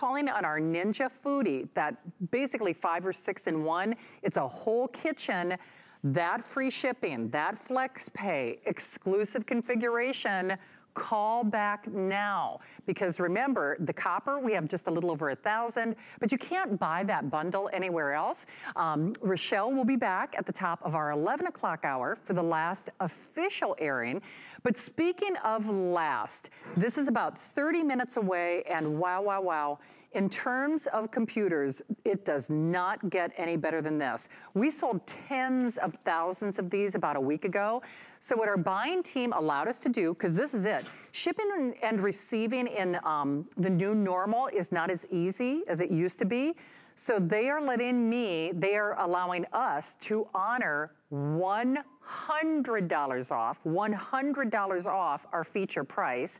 Calling on our Ninja Foodie, that basically 5 or 6 in one. It's a whole kitchen, that free shipping, that FlexPay, exclusive configuration. Call back now, because remember, the copper, we have just a little over 1,000, but you can't buy that bundle anywhere else. Rochelle will be back at the top of our 11 o'clock hour for the last official airing. But speaking of last, this is about 30 minutes away, and wow, wow, wow. In terms of computers, it does not get any better than this. We sold tens of thousands of these about a week ago. So what our buying team allowed us to do, because this is it, shipping and receiving in the new normal is not as easy as it used to be. So they are allowing us to honor $100 off our feature price.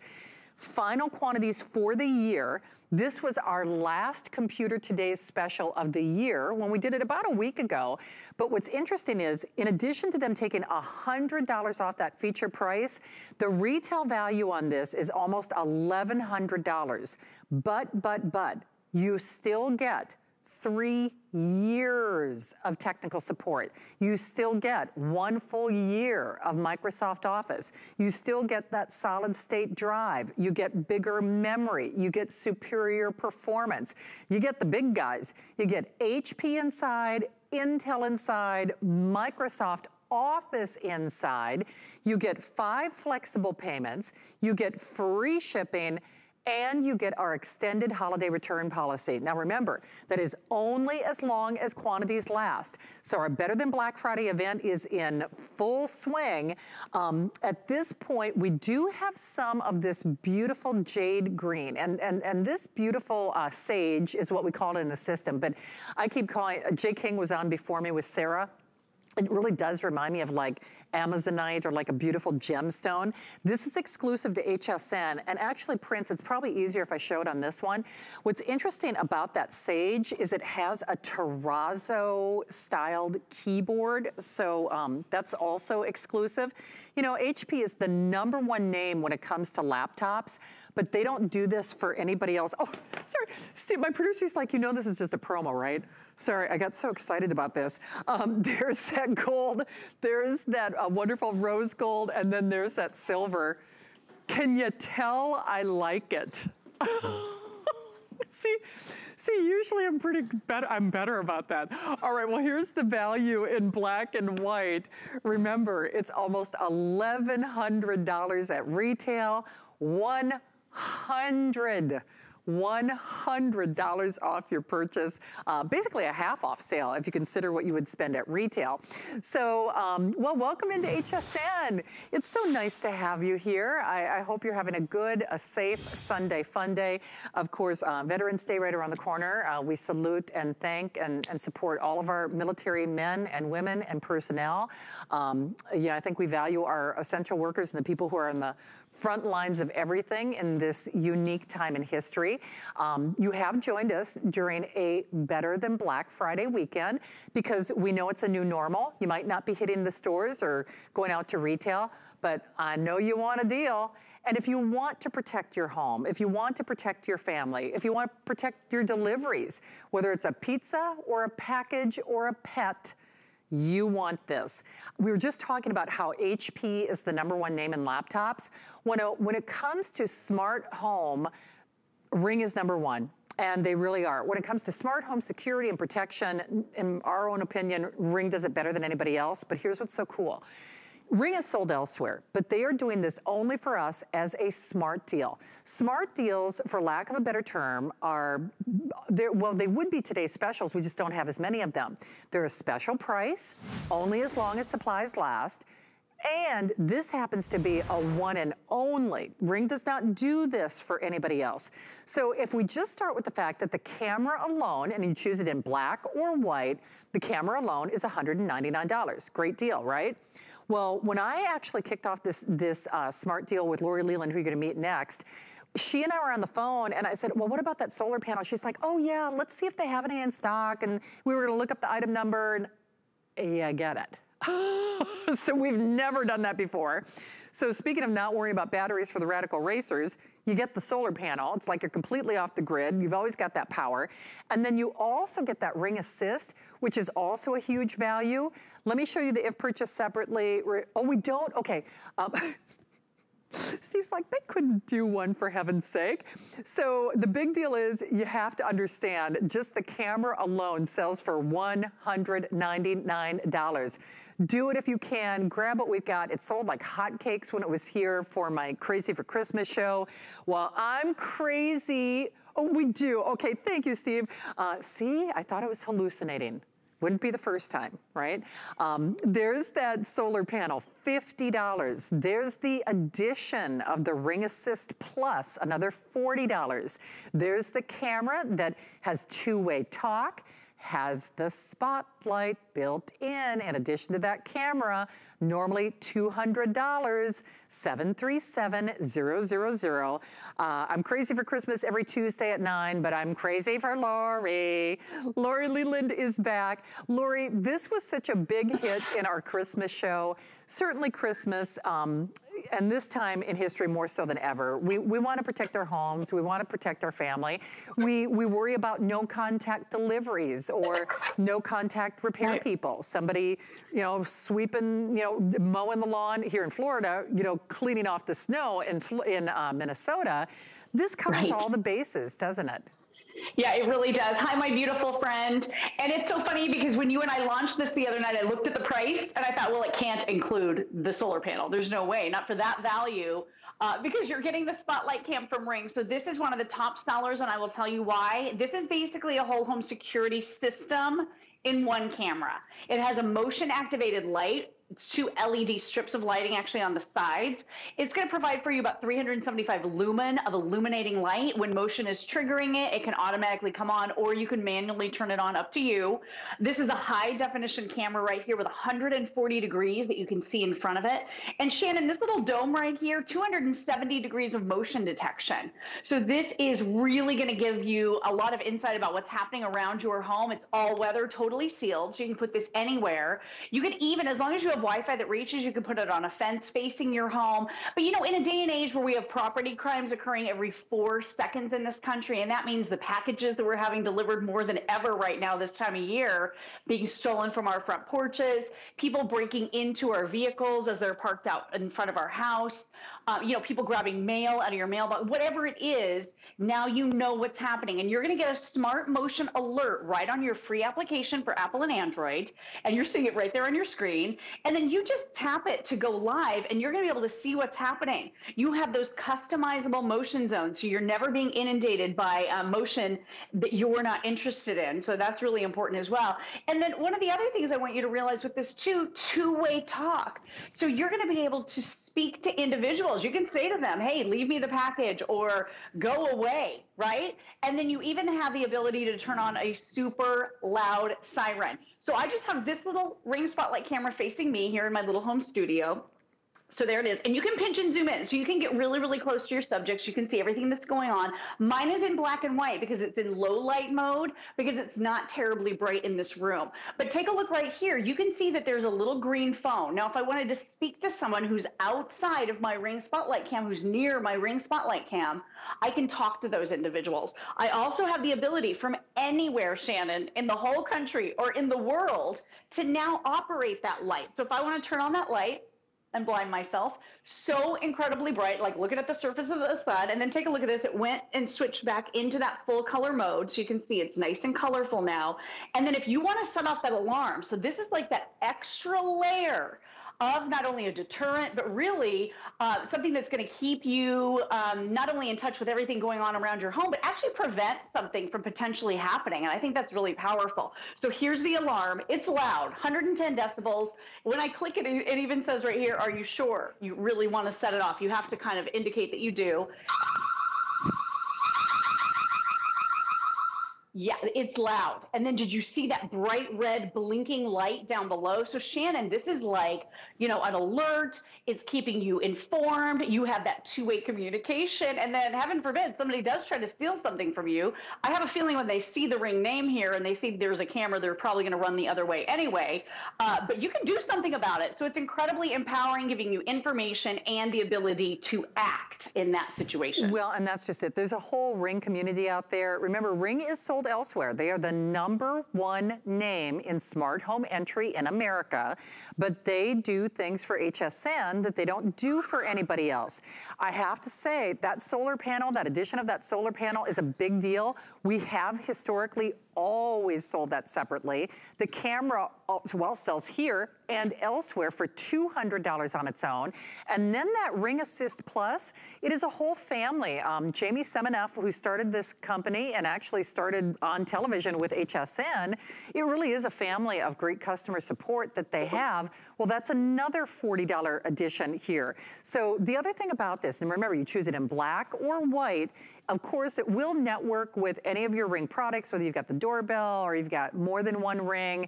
Final quantities for the year. This was our last Computer Today's special of the year when we did it about a week ago. But what's interesting is, in addition to them taking $100 off that feature price, the retail value on this is almost $1,100. But, you still get 3 years of technical support. You still get 1 full year of Microsoft Office. You still get that solid state drive. You get bigger memory. You get superior performance. You get the big guys. You get HP inside, Intel inside, Microsoft Office inside. You get 5 flexible payments. You get free shipping, and you get our extended holiday return policy. Now remember, that is only as long as quantities last. So our Better Than Black Friday event is in full swing. At this point, we do have some of this beautiful jade green, and this beautiful sage is what we call it in the system, but I keep calling it, Jay King was on before me with Sarah. It really does remind me of like Amazonite or like a beautiful gemstone. This is exclusive to HSN, and actually, Prince, it's probably easier if I show it on this one. What's interesting about that sage is it has a terrazzo-styled keyboard, so that's also exclusive. You know, HP is the #1 name when it comes to laptops, but they don't do this for anybody else. Oh, sorry, Steve, my producer's like, you know this is just a promo, right? Sorry, I got so excited about this. There's that gold, there's that wonderful rose gold, and then there's that silver. Can you tell I like it? See, usually I'm better about that. All right, well, here's the value in black and white. Remember, it's almost $1,100 at retail, $100 off your purchase, basically a half off sale if you consider what you would spend at retail. So, well, welcome into HSN. It's so nice to have you here. I hope you're having a good, a safe Sunday fun day. Of course, Veterans Day right around the corner. We salute and thank and support all of our military men and women and personnel. You know, I think we value our essential workers and the people who are in the front lines of everything in this unique time in history. You have joined us during a Better Than Black Friday weekend because we know it's a new normal. You might not be hitting the stores or going out to retail, but I know you want a deal. And if you want to protect your home, if you want to protect your family, if you want to protect your deliveries, whether it's a pizza or a package or a pet, you want this. We were just talking about how HP is the #1 name in laptops. When it comes to smart home, Ring is #1, and they really are. When it comes to smart home security and protection, in our own opinion, Ring does it better than anybody else, but here's what's so cool. Ring is sold elsewhere, but they are doing this only for us as a smart deal. Smart deals, for lack of a better term, are, well, they would be today's specials, we just don't have as many of them. They're a special price, only as long as supplies last, and this happens to be a one and only. Ring does not do this for anybody else. So if we just start with the fact that the camera alone, and you choose it in black or white, the camera alone is $199. Great deal, right? Well, when I actually kicked off this smart deal with Lori Leland, who you're gonna meet next, she and I were on the phone and I said, well, what about that solar panel? She's like, oh yeah, let's see if they have any in stock. And we were gonna look up the item number, and yeah, I get it. So we've never done that before. So speaking of not worrying about batteries for the Radical Racers, you get the solar panel. It's like you're completely off the grid. You've always got that power. And then you also get that Ring Assist, which is also a huge value. Let me show you the if purchase separately. Oh, we don't? Okay. Steve's like, they couldn't do one for heaven's sake. So the big deal is you have to understand just the camera alone sells for $199. Do it if you can. Grab what we've got. It sold like hotcakes when it was here for my Crazy for Christmas show. While I'm crazy. Oh, we do. Okay, thank you, Steve. See, I thought I was hallucinating. Wouldn't be the first time, right? There's that solar panel, $50. There's the addition of the Ring Assist Plus, another $40. There's the camera that has two-way talk, has the spotlight built in addition to that camera, normally $200, 737-000. I'm crazy for Christmas every Tuesday at 9, but I'm crazy for Lori. Lori Leland is back. Lori, this was such a big hit in our Christmas show. Certainly Christmas, and this time in history more so than ever. We want to protect our homes. We want to protect our family. We worry about no-contact deliveries or no-contact repair people. Somebody, you know, sweeping, you know, mowing the lawn here in Florida, you know, cleaning off the snow in Minnesota. This covers all the bases, doesn't it? Yeah, it really does. Hi, my beautiful friend. And it's so funny because when you and I launched this the other night, I looked at the price and I thought, well, it can't include the solar panel. There's no way, not for that value, because you're getting the Spotlight Cam from Ring. So this is one of the top sellers, and I will tell you why. This is basically a whole home security system in one camera. It has a motion-activated light. It's two LED strips of lighting actually on the sides. It's going to provide for you about 375 lumen of illuminating light. When motion is triggering it, it can automatically come on, or you can manually turn it on, up to you. This is a high definition camera right here with 140 degrees that you can see in front of it. And Shannon, this little dome right here, 270 degrees of motion detection. So this is really going to give you a lot of insight about what's happening around your home. It's all weather, totally sealed. So you can put this anywhere. You can even, as long as you have Wi-Fi that reaches, you can put it on a fence facing your home. But you know, in a day and age where we have property crimes occurring every 4 seconds in this country, and that means the packages that we're having delivered more than ever right now this time of year, being stolen from our front porches, people breaking into our vehicles as they're parked out in front of our house, you know, people grabbing mail out of your mailbox, whatever it is, now you know what's happening. And you're going to get a smart motion alert right on your free application for Apple and Android, and you're seeing it right there on your screen. And then you just tap it to go live, and you're going to be able to see what's happening. You have those customizable motion zones, so you're never being inundated by motion that you're not interested in. So that's really important as well. And then one of the other things I want you to realize with this too, two-way talk. So you're going to be able to speak to individuals. You can say to them, hey, leave me the package, or go away, right? And then you even have the ability to turn on a super loud siren. So I just have this little Ring Spotlight camera facing me here in my little home studio. So there it is. And you can pinch and zoom in. So you can get really, really close to your subjects. You can see everything that's going on. Mine is in black and white because it's in low light mode, because it's not terribly bright in this room. But take a look right here. You can see that there's a little green phone. Now, if I wanted to speak to someone who's outside of my Ring Spotlight Cam, who's near my Ring Spotlight Cam, I can talk to those individuals. I also have the ability from anywhere, Shannon, in the whole country or in the world to now operate that light. So if I want to turn on that light, and blind myself, so incredibly bright, like looking at the surface of the sun, and then take a look at this, it went and switched back into that full color mode, so you can see it's nice and colorful now. And then if you want to set off that alarm, so this is like that extra layer of not only a deterrent, but really something that's going to keep you not only in touch with everything going on around your home, but actually prevent something from potentially happening. And I think that's really powerful. So here's the alarm. It's loud, 110 decibels. When I click it, it even says right here, are you sure you really want to set it off? You have to kind of indicate that you do. Yeah, it's loud. And then did you see that bright red blinking light down below? So Shannon, this is like, you know, an alert. It's keeping you informed. You have that two-way communication. And then heaven forbid somebody does try to steal something from you. I have a feeling when they see the Ring name here and they see there's a camera, they're probably going to run the other way anyway. But you can do something about it. So it's incredibly empowering, giving you information and the ability to act in that situation. Well, and that's just it. There's a whole Ring community out there. Remember, Ring is sold elsewhere. They are the #1 name in smart home entry in America, but they do things for HSN that they don't do for anybody else. I have to say that solar panel, that addition of that solar panel is a big deal. We have historically always sold that separately. The camera, well, sells here and elsewhere for $200 on its own. And then that Ring Assist Plus, it is a whole family. Jamie Semeneff, who started this company and actually started on television with HSN, it really is a family of great customer support that they have. Well, that's another $40 addition here. So the other thing about this, and remember, you choose it in black or white. Of course, it will network with any of your Ring products, whether you've got the doorbell or you've got more than one Ring.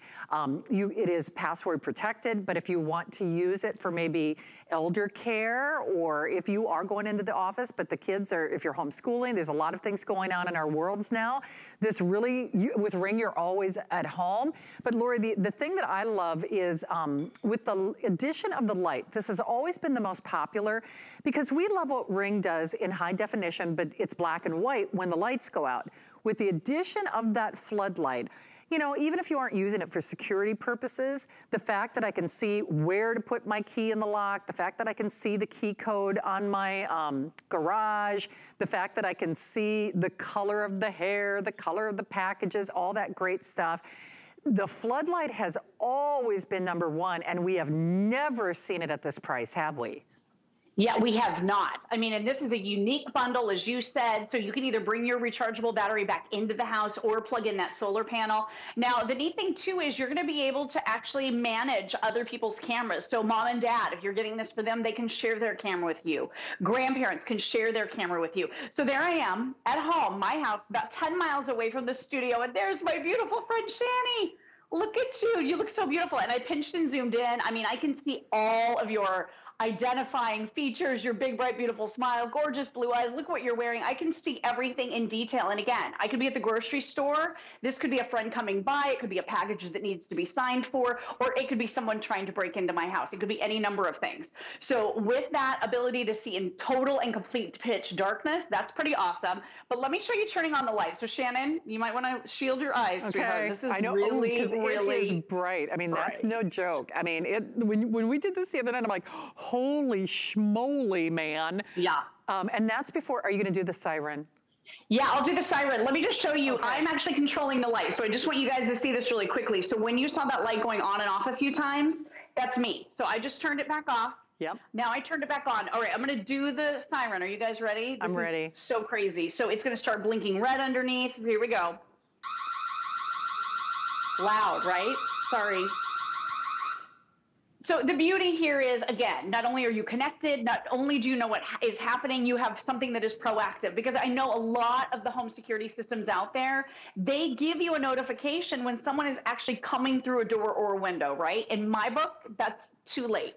It is password protected, but if you want to use it for maybe elder care, or if you are going into the office, but the kids are, if you're homeschooling, there's a lot of things going on in our worlds now. This really, with Ring, you're always at home. But Lori, the thing that I love is with the addition of the light, this has always been the most popular because we love what Ring does in high definition, but it's black and white when the lights go out. With the addition of that floodlight, you know, even if you aren't using it for security purposes, the fact that I can see where to put my key in the lock, the fact that I can see the key code on my garage, the fact that I can see the color of the hair, the color of the packages, all that great stuff. The floodlight has always been #1, and we have never seen it at this price, have we? Yeah, we have not. I mean, and this is a unique bundle, as you said, so you can either bring your rechargeable battery back into the house or plug in that solar panel. Now, the neat thing, too, is you're going to be able to actually manage other people's cameras. So mom and dad, if you're getting this for them, they can share their camera with you. Grandparents can share their camera with you. So there I am at home, my house, about 10 miles away from the studio, and there's my beautiful friend Shani. Look at you. You look so beautiful. And I pinched and zoomed in. I mean, I can see all of your identifying features, your big, bright, beautiful smile, gorgeous blue eyes, look what you're wearing. I can see everything in detail. And again, I could be at the grocery store. This could be a friend coming by. It could be a package that needs to be signed for, or it could be someone trying to break into my house. It could be any number of things. So with that ability to see in total and complete pitch darkness, that's pretty awesome. But let me show you turning on the light. So Shannon, you might want to shield your eyes, okay, sweetheart. This is really, really it is bright. I mean, that's no joke. I mean, when we did this the other night, I'm like, holy schmoly, man. Yeah. And that's before, are you going to do the siren? Yeah, I'll do the siren. Let me just show you. Okay. I'm actually controlling the light. So I just want you guys to see this really quickly. So when you saw that light going on and off a few times, that's me. So I just turned it back off. Yep. Now I turned it back on. All right, I'm going to do the siren. Are you guys ready? This I'm ready. So crazy. So it's going to start blinking red underneath. Here we go. Loud, right? Sorry. So the beauty here is, again, not only are you connected, not only do you know what is happening, you have something that is proactive. Because I know a lot of the home security systems out there, they give you a notification when someone is actually coming through a door or a window, right? In my book, that's too late.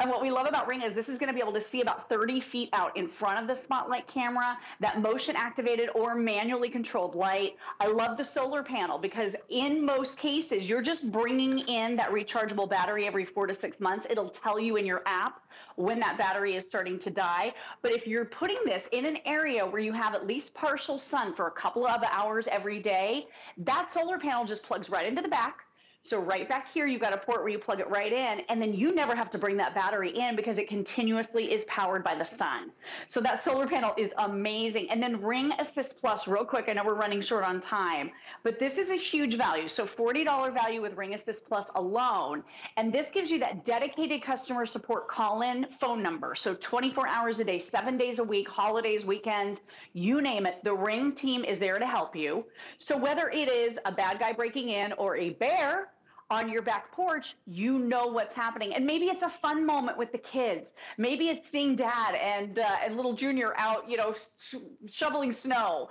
And what we love about Ring is this is going to be able to see about 30 feet out in front of the spotlight camera, that motion activated or manually controlled light. I love the solar panel because in most cases, you're just bringing in that rechargeable battery every 4 to 6 months. It'll tell you in your app when that battery is starting to die. But if you're putting this in an area where you have at least partial sun for a couple of hours every day, that solar panel just plugs right into the back. So right back here, you've got a port where you plug it right in, and then you never have to bring that battery in because it continuously is powered by the sun. So that solar panel is amazing. And then Ring Assist Plus, real quick, I know we're running short on time, but this is a huge value. So $40 value with Ring Assist Plus alone. And this gives you that dedicated customer support call-in phone number. So 24 hours a day, 7 days a week, holidays, weekends, you name it, the Ring team is there to help you. So whether it is a bad guy breaking in or a bear, on your back porch, you know what's happening. And maybe it's a fun moment with the kids. Maybe it's seeing Dad and little Junior out, you know, shoveling snow.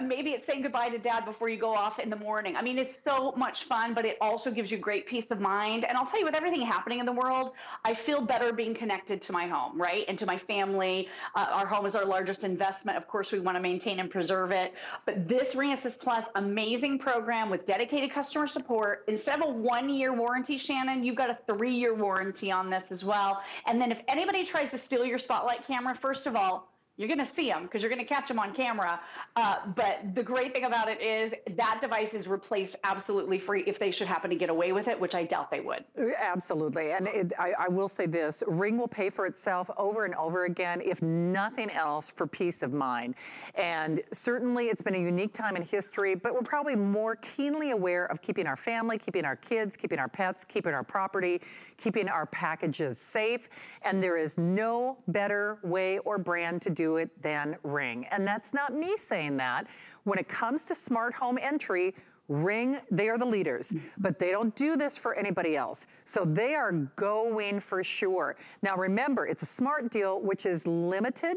Maybe it's saying goodbye to Dad before you go off in the morning. I mean, it's so much fun, but it also gives you great peace of mind. And I'll tell you, with everything happening in the world, I feel better being connected to my home, right? And to my family. Our home is our largest investment. Of course, we want to maintain and preserve it. But this Ring Assist Plus amazing program with dedicated customer support, instead of a one-year warranty, Shannon, you've got a three-year warranty on this as well. And then if anybody tries to steal your Spotlight camera, first of all, you're going to see them because you're going to catch them on camera. But the great thing about it is that device is replaced absolutely free if they should happen to get away with it, which I doubt they would. Absolutely. And I will say this, Ring will pay for itself over and over again, if nothing else, for peace of mind. And certainly it's been a unique time in history, but we're probably more keenly aware of keeping our family, keeping our kids, keeping our pets, keeping our property, keeping our packages safe. And there is no better way or brand to do it than Ring. And that's not me saying that. When it comes to smart home entry, Ring, they are the leaders, but they don't do this for anybody else. So they are going for sure. Now remember, it's a smart deal, which is limited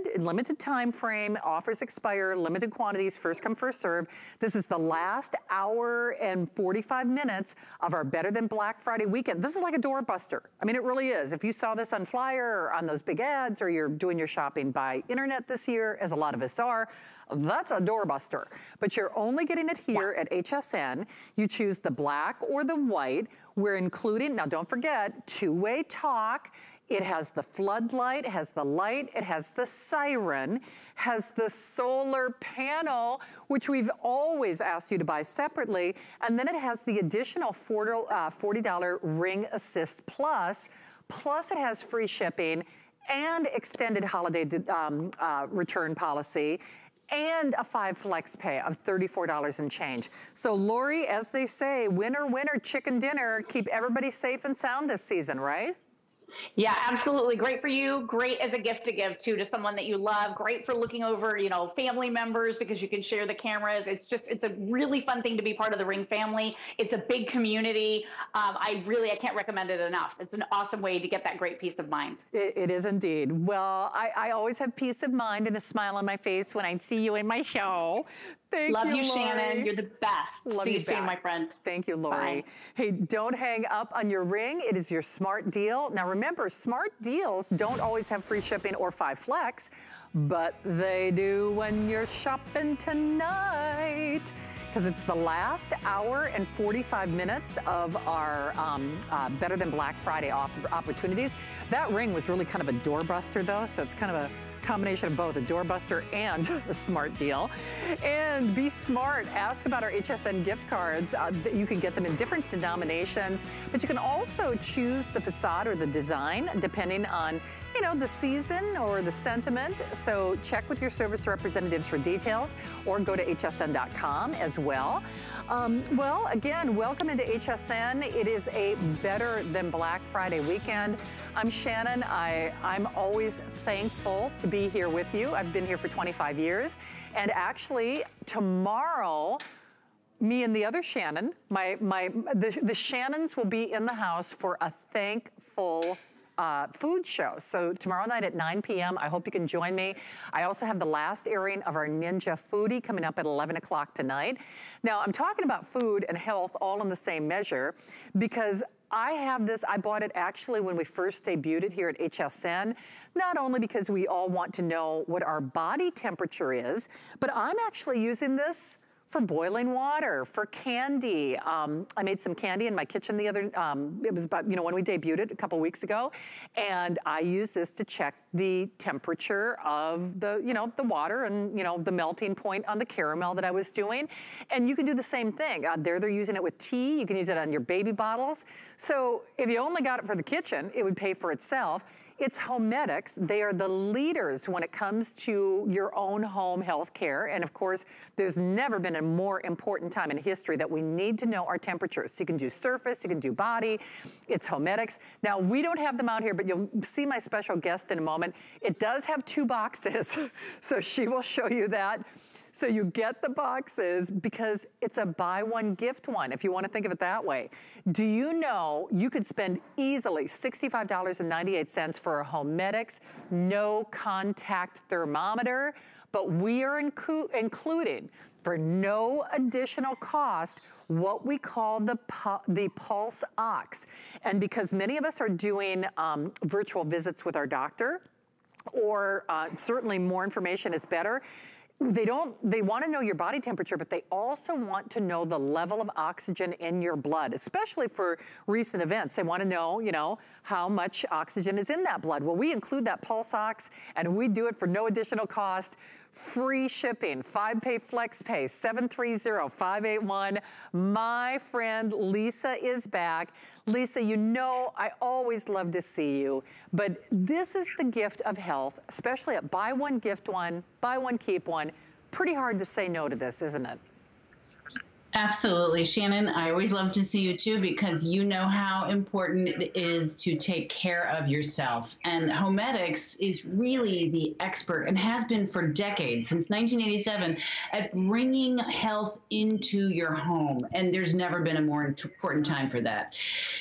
time frame, offers expire, limited quantities, first come, first serve. This is the last hour and 45 minutes of our Better Than Black Friday weekend. This is like a door buster. I mean, it really is. If you saw this on flyer or on those big ads, or you're doing your shopping by internet this year, as a lot of us are, that's a doorbuster. But you're only getting it here at HSN. You choose the black or the white. We're including, now don't forget, two-way talk. It has the floodlight, it has the light, it has the siren, has the solar panel, which we've always asked you to buy separately. And then it has the additional $40 Ring Assist Plus. Plus it has free shipping and extended holiday return policy, and a $5 FlexPay of $34 and change. So Lori, as they say, winner, winner, chicken dinner. Keep everybody safe and sound this season, right? Yeah, absolutely. Great for you. Great as a gift to give to someone that you love. Great for looking over, you know, family members, because you can share the cameras. It's just, it's a really fun thing to be part of the Ring family. It's a big community. I can't recommend it enough. It's an awesome way to get that great peace of mind. It is indeed. Well, I always have peace of mind and a smile on my face when I see you in my show. Thank you, Lori. Love you, Shannon. You're the best. Love you, soon, my friend. Thank you, Lori. Bye. Hey, don't hang up on your Ring. It is your smart deal. Now, remember, smart deals don't always have free shipping or $5 Flex, but they do when you're shopping tonight, because it's the last hour and 45 minutes of our Better Than Black Friday opportunities. That Ring was really kind of a doorbuster, though, so it's kind of a combination of both a doorbuster and a smart deal. And be smart. Ask about our HSN gift cards. You can get them in different denominations, but you can also choose the facade or the design depending on, you know, the season or the sentiment. So check with your service representatives for details, or go to hsn.com as well. Well, again, welcome into HSN. It is a Better Than Black Friday weekend. I'm Shannon. I'm always thankful to be here with you. I've been here for 25 years. And actually, tomorrow, me and the other Shannon, the Shannons will be in the house for a thankful food show. So tomorrow night at 9 p.m. I hope you can join me. I also have the last airing of our Ninja Foodie coming up at 11 o'clock tonight. Now, I'm talking about food and health all in the same measure, because I have this, I bought it actually when we first debuted it here at HSN, not only because we all want to know what our body temperature is, but I'm actually using this for boiling water, for candy. I made some candy in my kitchen the other, it was about, you know, when we debuted it a couple weeks ago, and I used this to check the temperature of the, you know, the water and, you know, the melting point on the caramel that I was doing. And you can do the same thing. They're using it with tea. You can use it on your baby bottles. So if you only got it for the kitchen, it would pay for itself. It's Homedics. They are the leaders when it comes to your own home health care. And of course, there's never been a more important time in history that we need to know our temperatures. So you can do surface, you can do body. It's Homedics. Now, we don't have them out here, but you'll see my special guest in a moment. It does have two boxes, so she will show you that. So you get the boxes because it's a buy one, gift one, if you want to think of it that way. Do you know you could spend easily $65.98 for a Homedics no contact thermometer, but we are included for no additional cost what we call the Pulse Ox. And because many of us are doing virtual visits with our doctor, or certainly more information is better, they want to know your body temperature, but they also want to know the level of oxygen in your blood, especially for recent events. They want to know, you know, how much oxygen is in that blood. Well, we include that Pulse Ox, and we do it for no additional cost. Free shipping, 5-pay FlexPay, 730-581. My friend Lisa is back. Lisa, you know I always love to see you, but this is the gift of health, especially at buy one, gift one, buy one, keep one. Pretty hard to say no to this, isn't it? Absolutely, Shannon. I always love to see you too, because you know how important it is to take care of yourself. And Homedics is really the expert, and has been for decades, since 1987, at bringing health into your home. And there's never been a more important time for that.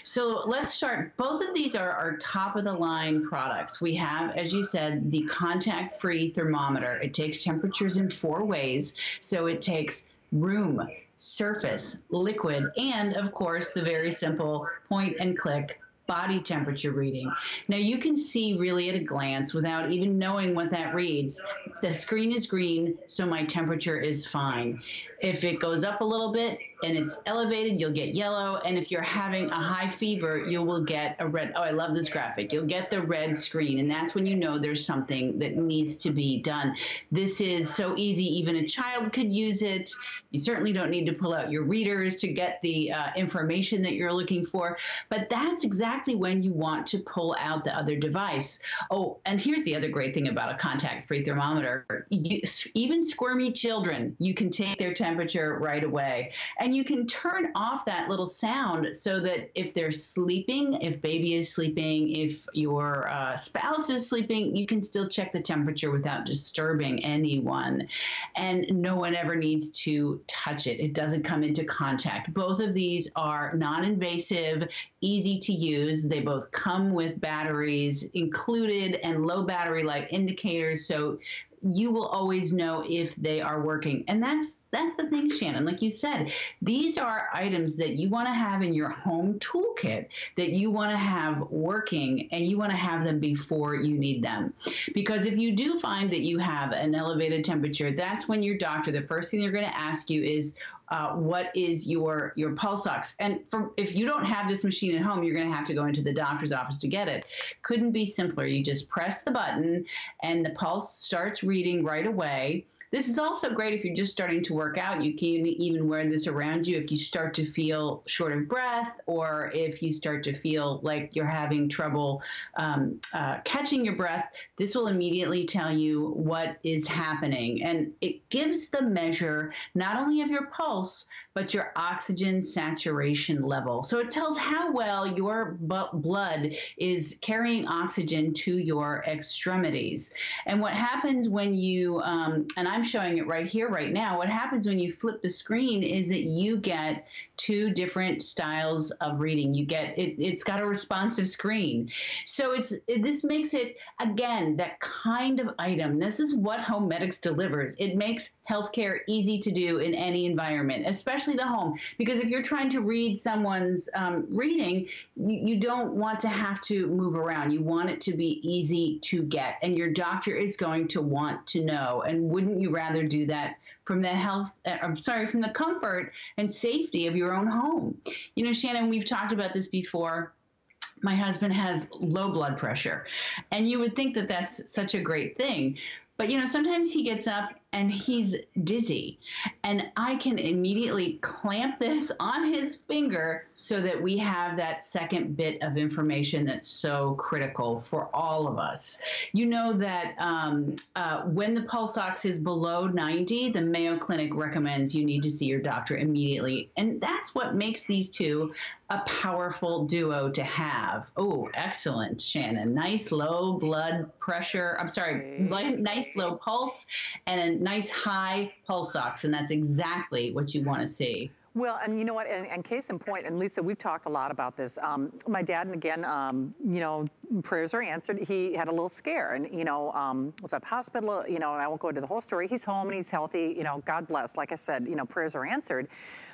So let's start. Both of these are our top of the line products. We have, as you said, the contact-free thermometer. It takes temperatures in 4 ways. So it takes room, surface, liquid, and of course the very simple point and click body temperature reading. Now you can see really at a glance without even knowing what that reads. The screen is green, so my temperature is fine. If it goes up a little bit and it's elevated, you'll get yellow. And if you're having a high fever, you will get a red. Oh, I love this graphic. You'll get the red screen. And that's when you know there's something that needs to be done. This is so easy. Even a child could use it. You certainly don't need to pull out your readers to get the information that you're looking for. But that's exactly when you want to pull out the other device. Oh, and here's the other great thing about a contact-free thermometer. Even squirmy children, you can take their temperature right away. And you can turn off that little sound so that if they're sleeping, if baby is sleeping, if your spouse is sleeping, you can still check the temperature without disturbing anyone. And no one ever needs to touch it. It doesn't come into contact. Both of these are non-invasive, easy to use. They both come with batteries included and low battery life indicators. So you will always know if they are working. And that's the thing, Shannon. Like you said, these are items that you want to have in your home toolkit, that you want to have working, and you want to have them before you need them. Because if you do find that you have an elevated temperature, that's when your doctor, the first thing they're going to ask you is, what is your Pulse Ox? And if you don't have this machine at home, you're going to have to go into the doctor's office to get it. Couldn't be simpler. You just press the button and the pulse starts reading right away. This is also great if you're just starting to work out. You can even wear this around you if you start to feel short of breath, or if you start to feel like you're having trouble catching your breath. This will immediately tell you what is happening. And it gives the measure not only of your pulse, but your oxygen saturation level. So it tells how well your blood is carrying oxygen to your extremities. And what happens when you, and I'm showing it right here right now, what happens when you flip the screen is that you get 2 different styles of reading. You get, it's got a responsive screen. So this makes it, again, that kind of item. This is what Homedics delivers. It makes healthcare easy to do in any environment, especially the home. Because if you're trying to read someone's reading, you don't want to have to move around. You want it to be easy to get. And your doctor is going to want to know. And wouldn't you rather do that from the from the comfort and safety of your own home? You know, Shannon, we've talked about this before. My husband has low blood pressure, and you would think that that's such a great thing. But, you know, sometimes he gets up and he's dizzy, and I can immediately clamp this on his finger so that we have that second bit of information that's so critical for all of us. You know that when the Pulse Ox is below 90, the Mayo Clinic recommends you need to see your doctor immediately. And that's what makes these two a powerful duo to have. Oh, excellent, Shannon. Nice low blood pressure. I'm sorry, nice low pulse and nice high pulse ox, and that's exactly what you want to see. Well, and you know what, and case in point, and Lisa, we've talked a lot about this. My dad, and again, you know, prayers are answered. He had a little scare and, you know, was at the hospital, you know, and I won't go into the whole story. He's home and he's healthy, you know, God bless. Like I said, you know, prayers are answered.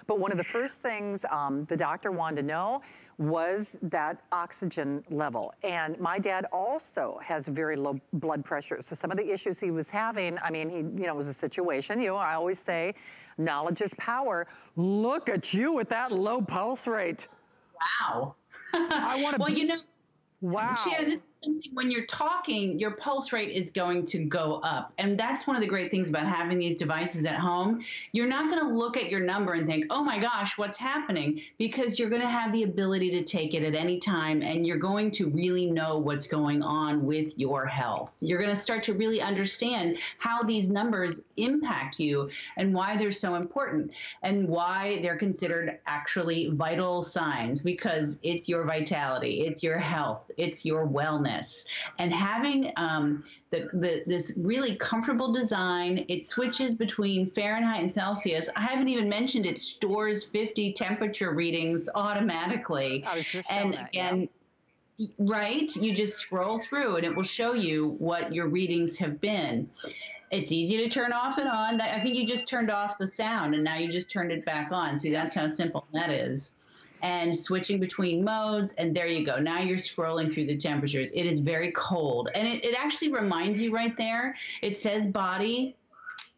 But one of the first things the doctor wanted to know was that oxygen level. And my dad also has very low blood pressure. So some of the issues he was having, I mean, he, you know, it was a situation, you know, I always say, knowledge is power. Look at you with that low pulse rate. Wow. I want to well, you know, wow. Shannon, this is something when you're talking, your pulse rate is going to go up. And that's one of the great things about having these devices at home. You're not going to look at your number and think, oh my gosh, what's happening? Because you're going to have the ability to take it at any time, and you're going to really know what's going on with your health. You're going to start to really understand how these numbers impact you and why they're so important and why they're considered actually vital signs, because it's your vitality, it's your health, it's your wellness. And having this really comfortable design, it switches between Fahrenheit and Celsius. I haven't even mentioned it stores 50 temperature readings automatically. I was just saying that, yeah. Right, you just scroll through and it will show you what your readings have been. It's easy to turn off and on. I think you just turned off the sound and now you just turned it back on. See, that's how simple that is. And switching between modes, and there you go. Now you're scrolling through the temperatures. It is very cold. And it actually reminds you right there. It says body,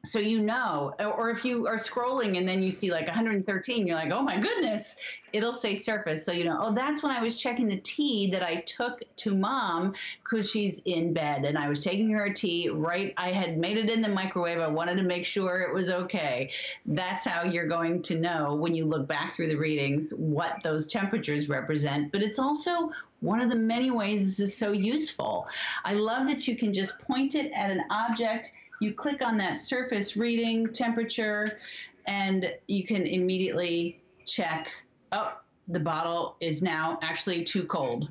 so you know. Or if you are scrolling and then you see like 113, you're like, oh my goodness. It'll say surface, so you know, oh, that's when I was checking the tea that I took to mom because she's in bed, and I was taking her a tea, right? I had made it in the microwave. I wanted to make sure it was okay. That's how you're going to know when you look back through the readings what those temperatures represent. But it's also one of the many ways this is so useful. I love that you can just point it at an object. You click on that surface reading, temperature, and you can immediately check. Oh, the bottle is now actually too cold.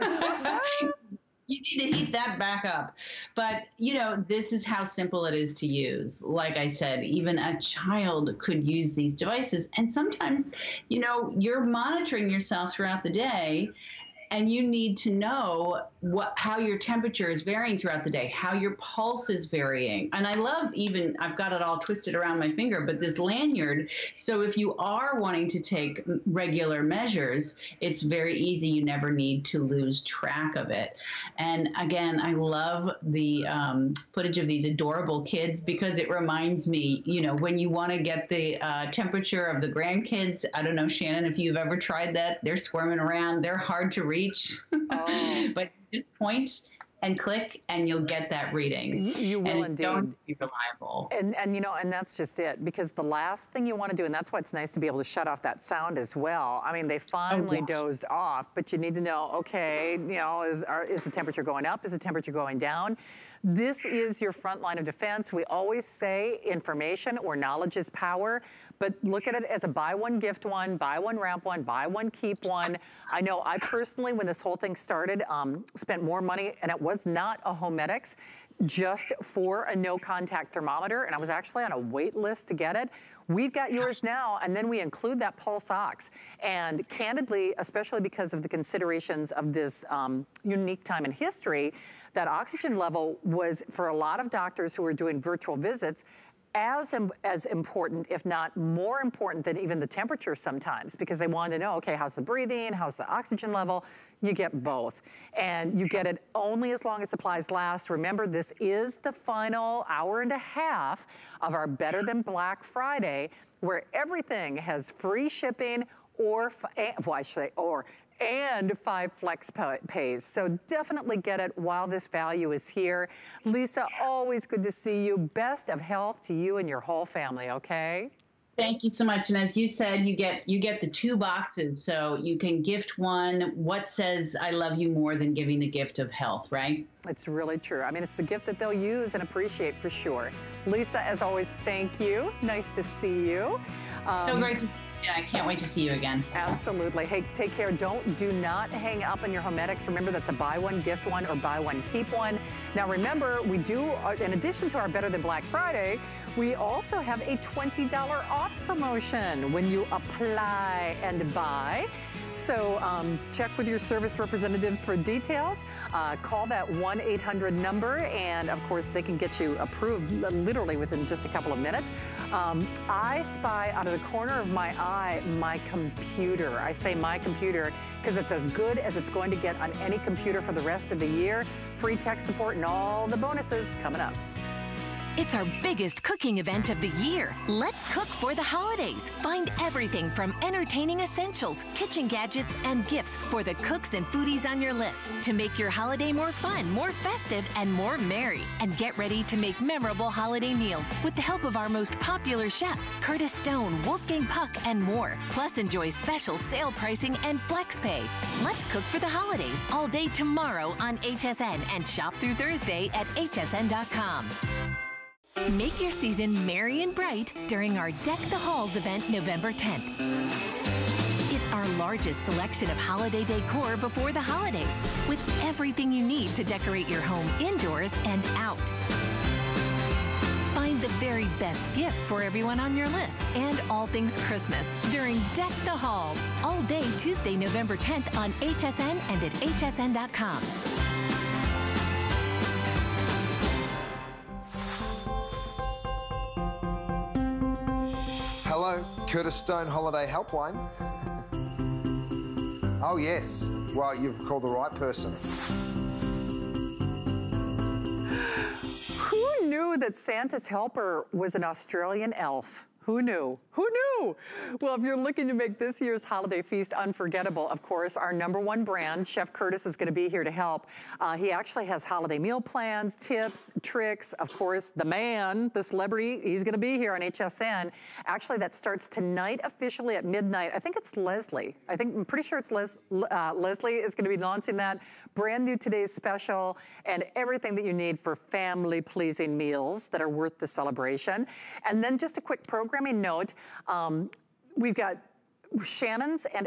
You need to heat that back up. But, you know, this is how simple it is to use. Like I said, even a child could use these devices. And sometimes, you know, you're monitoring yourself throughout the day, and you need to know how your temperature is varying throughout the day, how your pulse is varying. And I love even, I've got it all twisted around my finger, but this lanyard, so if you are wanting to take regular measures, it's very easy. You never need to lose track of it. And again, I love the footage of these adorable kids, because it reminds me, you know, when you want to get the temperature of the grandkids, I don't know, Shannon, if you've ever tried that, they're squirming around, they're hard to read. Oh. But just point and click and you'll get that reading. You will indeed. Don't be reliable. And you know, and that's just it, because the last thing you want to do, and that's why it's nice to be able to shut off that sound as well. I mean, they finally dozed off, but you need to know, okay, you know, is the temperature going up? Is the temperature going down? This is your front line of defense. We always say information or knowledge is power, but look at it as a buy one, gift one, buy one, wrap one, buy one, keep one. I know I personally, when this whole thing started, spent more money, and it was not a Homedics, just for a no-contact thermometer, and I was actually on a wait list to get it. We've got yours now, and then we include that pulse ox. And candidly, especially because of the considerations of this unique time in history, that oxygen level was, for a lot of doctors who were doing virtual visits, as important, if not more important, than even the temperature sometimes, because they wanted to know, okay, how's the breathing, how's the oxygen level? You get both, and you get it only as long as supplies last. Remember, this is the final hour and a half of our Better Than Black Friday, where everything has free shipping or, why should I, or, and 5 flex pays. So definitely get it while this value is here. Lisa, always good to see you. Best of health to you and your whole family, okay? Thank you so much. And as you said, you get the 2 boxes, so you can gift one. What says I love you more than giving the gift of health, right? It's really true. I mean, it's the gift that they'll use and appreciate for sure. Lisa, as always, thank you. Nice to see you. So great to see you. Yeah, I can't wait to see you again. Absolutely. Hey, take care. Do not hang up on your Homedics. Remember, that's a buy one, gift one, or buy one, keep one. Now, remember, we do, in addition to our Better Than Black Friday, we also have a $20 off promotion when you apply and buy. So check with your service representatives for details. Call that 1-800 number, and of course they can get you approved literally within just a couple of minutes. I spy out of the corner of my eye my computer. I say my computer because it's as good as it's going to get on any computer for the rest of the year. Free tech support and all the bonuses coming up. It's our biggest cooking event of the year. Let's cook for the holidays. Find everything from entertaining essentials, kitchen gadgets, and gifts for the cooks and foodies on your list to make your holiday more fun, more festive, and more merry. And get ready to make memorable holiday meals with the help of our most popular chefs, Curtis Stone, Wolfgang Puck, and more. Plus, enjoy special sale pricing and FlexPay. Let's cook for the holidays all day tomorrow on HSN and shop through Thursday at hsn.com. Make your season merry and bright during our Deck the Halls event November 10th. It's our largest selection of holiday decor before the holidays, with everything you need to decorate your home indoors and out. Find the very best gifts for everyone on your list and all things Christmas during Deck the Halls, all day Tuesday, November 10th on HSN and at hsn.com. Hello, Curtis Stone Holiday Helpline. Oh yes, well, you've called the right person. Who knew that Santa's helper was an Australian elf? Who knew? Who knew? Well, if you're looking to make this year's holiday feast unforgettable, of course, our #1 brand, Chef Curtis, is going to be here to help. He actually has holiday meal plans, tips, tricks. Of course, the man, the celebrity, he's going to be here on HSN. Actually, that starts tonight officially at midnight. I think it's Leslie. I'm pretty sure it's Leslie is going to be launching that brand new today's special and everything that you need for family-pleasing meals that are worth the celebration. And then just a quick programming note, we've got Shannon's and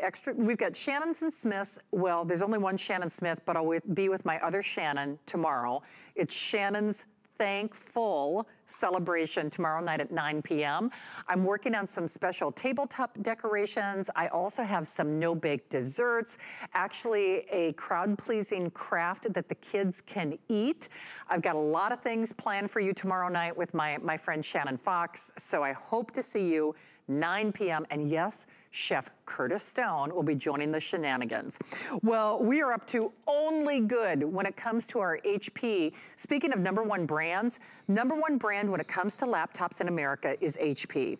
Smith's. Well, there's only one Shannon Smith, but I'll be with my other Shannon tomorrow. It's Shannon's Thankful Celebration tomorrow night at 9 p.m. I'm working on some special tabletop decorations. I also have some no-bake desserts, actually a crowd-pleasing craft that the kids can eat. I've got a lot of things planned for you tomorrow night with my friend Shannon Fox, so I hope to see you 9 p.m. and yes, Chef Curtis Stone will be joining the shenanigans. Well, we are up to only good when it comes to our HP. Speaking of #1 brands, #1 brand when it comes to laptops in America is HP.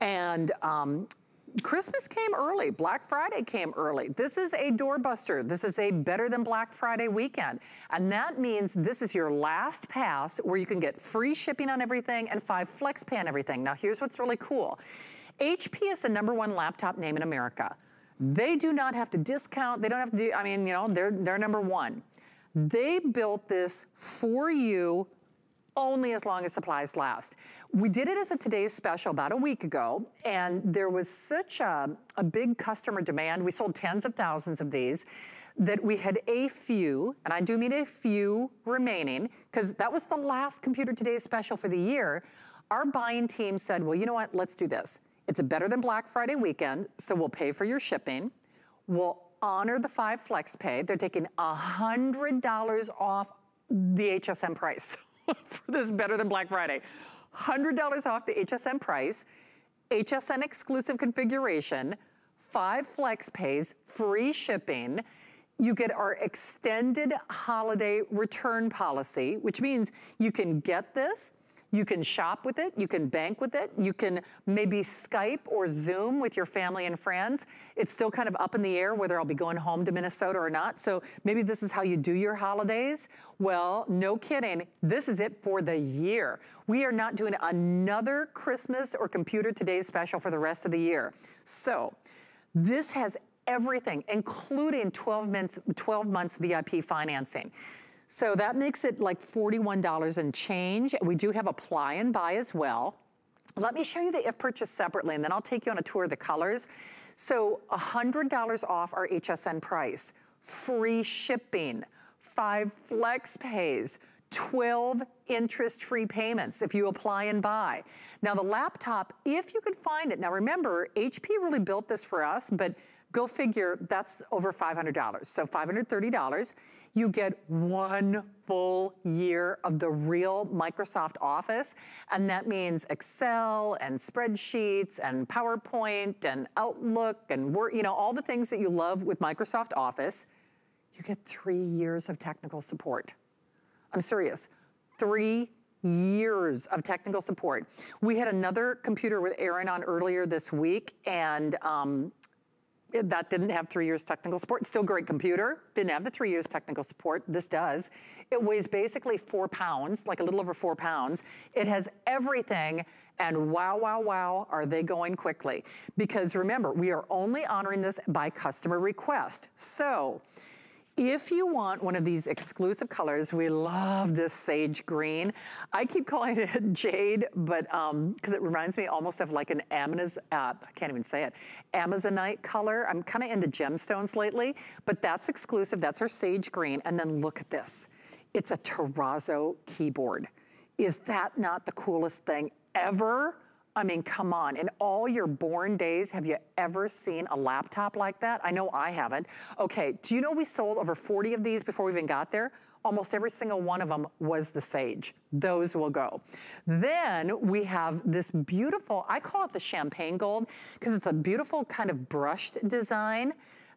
And Christmas came early, Black Friday came early. This is a doorbuster. This is a Better Than Black Friday weekend. And that means this is your last pass where you can get free shipping on everything and 5 FlexPay on everything. Now here's what's really cool. HP is the #1 laptop name in America. They do not have to discount. They don't have to do, I mean, you know, they're #1. They built this for you only as long as supplies last. We did it as a today's special about a week ago, and there was such a big customer demand. We sold tens of thousands of these that we had a few, and I do mean a few, remaining, because that was the last Computer Today's special for the year. Our buying team said, well, you know what, let's do this. It's a Better Than Black Friday weekend, so we'll pay for your shipping. We'll honor the 5 FlexPay. They're taking $100 off the HSN price for this Better Than Black Friday. $100 off the HSN price, HSN exclusive configuration, 5 FlexPays, free shipping. You get our extended holiday return policy, which means you can get this, you can shop with it, you can bank with it, you can maybe Skype or Zoom with your family and friends. It's still kind of up in the air whether I'll be going home to Minnesota or not, so maybe this is how you do your holidays. Well, no kidding, this is it for the year. We are not doing another Christmas or Computer Today's special for the rest of the year. So this has everything, including 12 months VIP financing. So that makes it like $41 and change. We do have apply and buy as well. Let me show you the if purchase separately, and then I'll take you on a tour of the colors. So $100 off our HSN price, free shipping, 5 flex pays, 12 interest-free payments if you apply and buy. Now the laptop, if you could find it. Now remember, HP really built this for us, but go figure, that's over $500. So $530. You get one full year of the real Microsoft Office, and that means Excel and spreadsheets and PowerPoint and Outlook and Word, you know, all the things that you love with Microsoft Office. You get 3 years of technical support. I'm serious, 3 years of technical support. We had another computer with Aaron on earlier this week, and that didn't have 3 years technical support. Still great computer, didn't have the 3 years technical support. This does. It weighs basically 4 pounds, like a little over 4 pounds. It has everything, and wow, wow, wow, are they going quickly. Because remember, we are only honoring this by customer request. So if you want one of these exclusive colors, we love this sage green. I keep calling it jade, but because it reminds me almost of like an Amazonite color. I'm kind of into gemstones lately, but that's exclusive. That's our sage green. And then look at this. It's a terrazzo keyboard. Is that not the coolest thing ever? I mean, come on, in all your born days, have you ever seen a laptop like that? I know I haven't. Okay, do you know we sold over 40 of these before we even got there? Almost every single one of them was the sage. Those will go. Then we have this beautiful, I call it the champagne gold, because it's a beautiful kind of brushed design.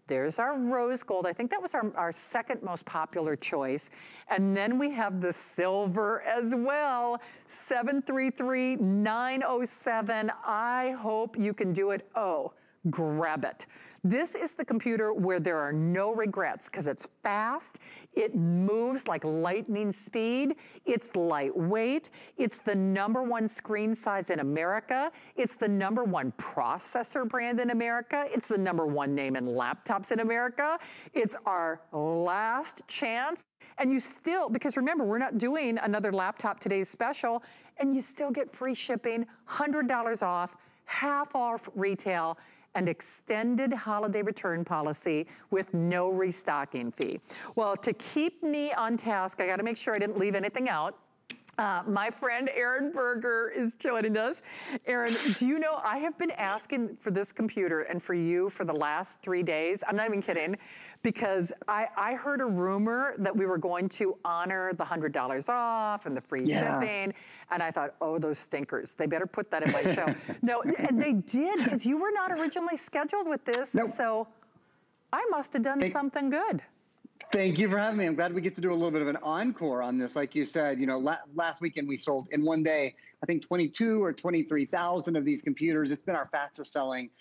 There's our rose gold. I think that was our second most popular choice. And then we have the silver as well. 733-907. I hope you can do it. Oh, grab it. This is the computer where there are no regrets because it's fast. It moves like lightning speed. It's lightweight. It's the #1 screen size in America. It's the #1 processor brand in America. It's the #1 name in laptops in America. It's our last chance. And you still, because remember, we're not doing another laptop today's special, and you still get free shipping, $100 off, half off retail, an extended holiday return policy with no restocking fee. Well, to keep me on task, I gotta make sure I didn't leave anything out. My friend Aaron Berger is joining us. Aaron, do you know I have been asking for this computer and for you for the last 3 days? I'm not even kidding, because I heard a rumor that we were going to honor the $100 off and the free shipping, and I thought, oh, those stinkers. They better put that in my show. No, and they did, because you were not originally scheduled with this, so I must have done something good. Thank you for having me. I'm glad we get to do a little bit of an encore on this. Like you said, you know, last weekend we sold in one day, I think 22 or 23,000 of these computers. It's been our fastest selling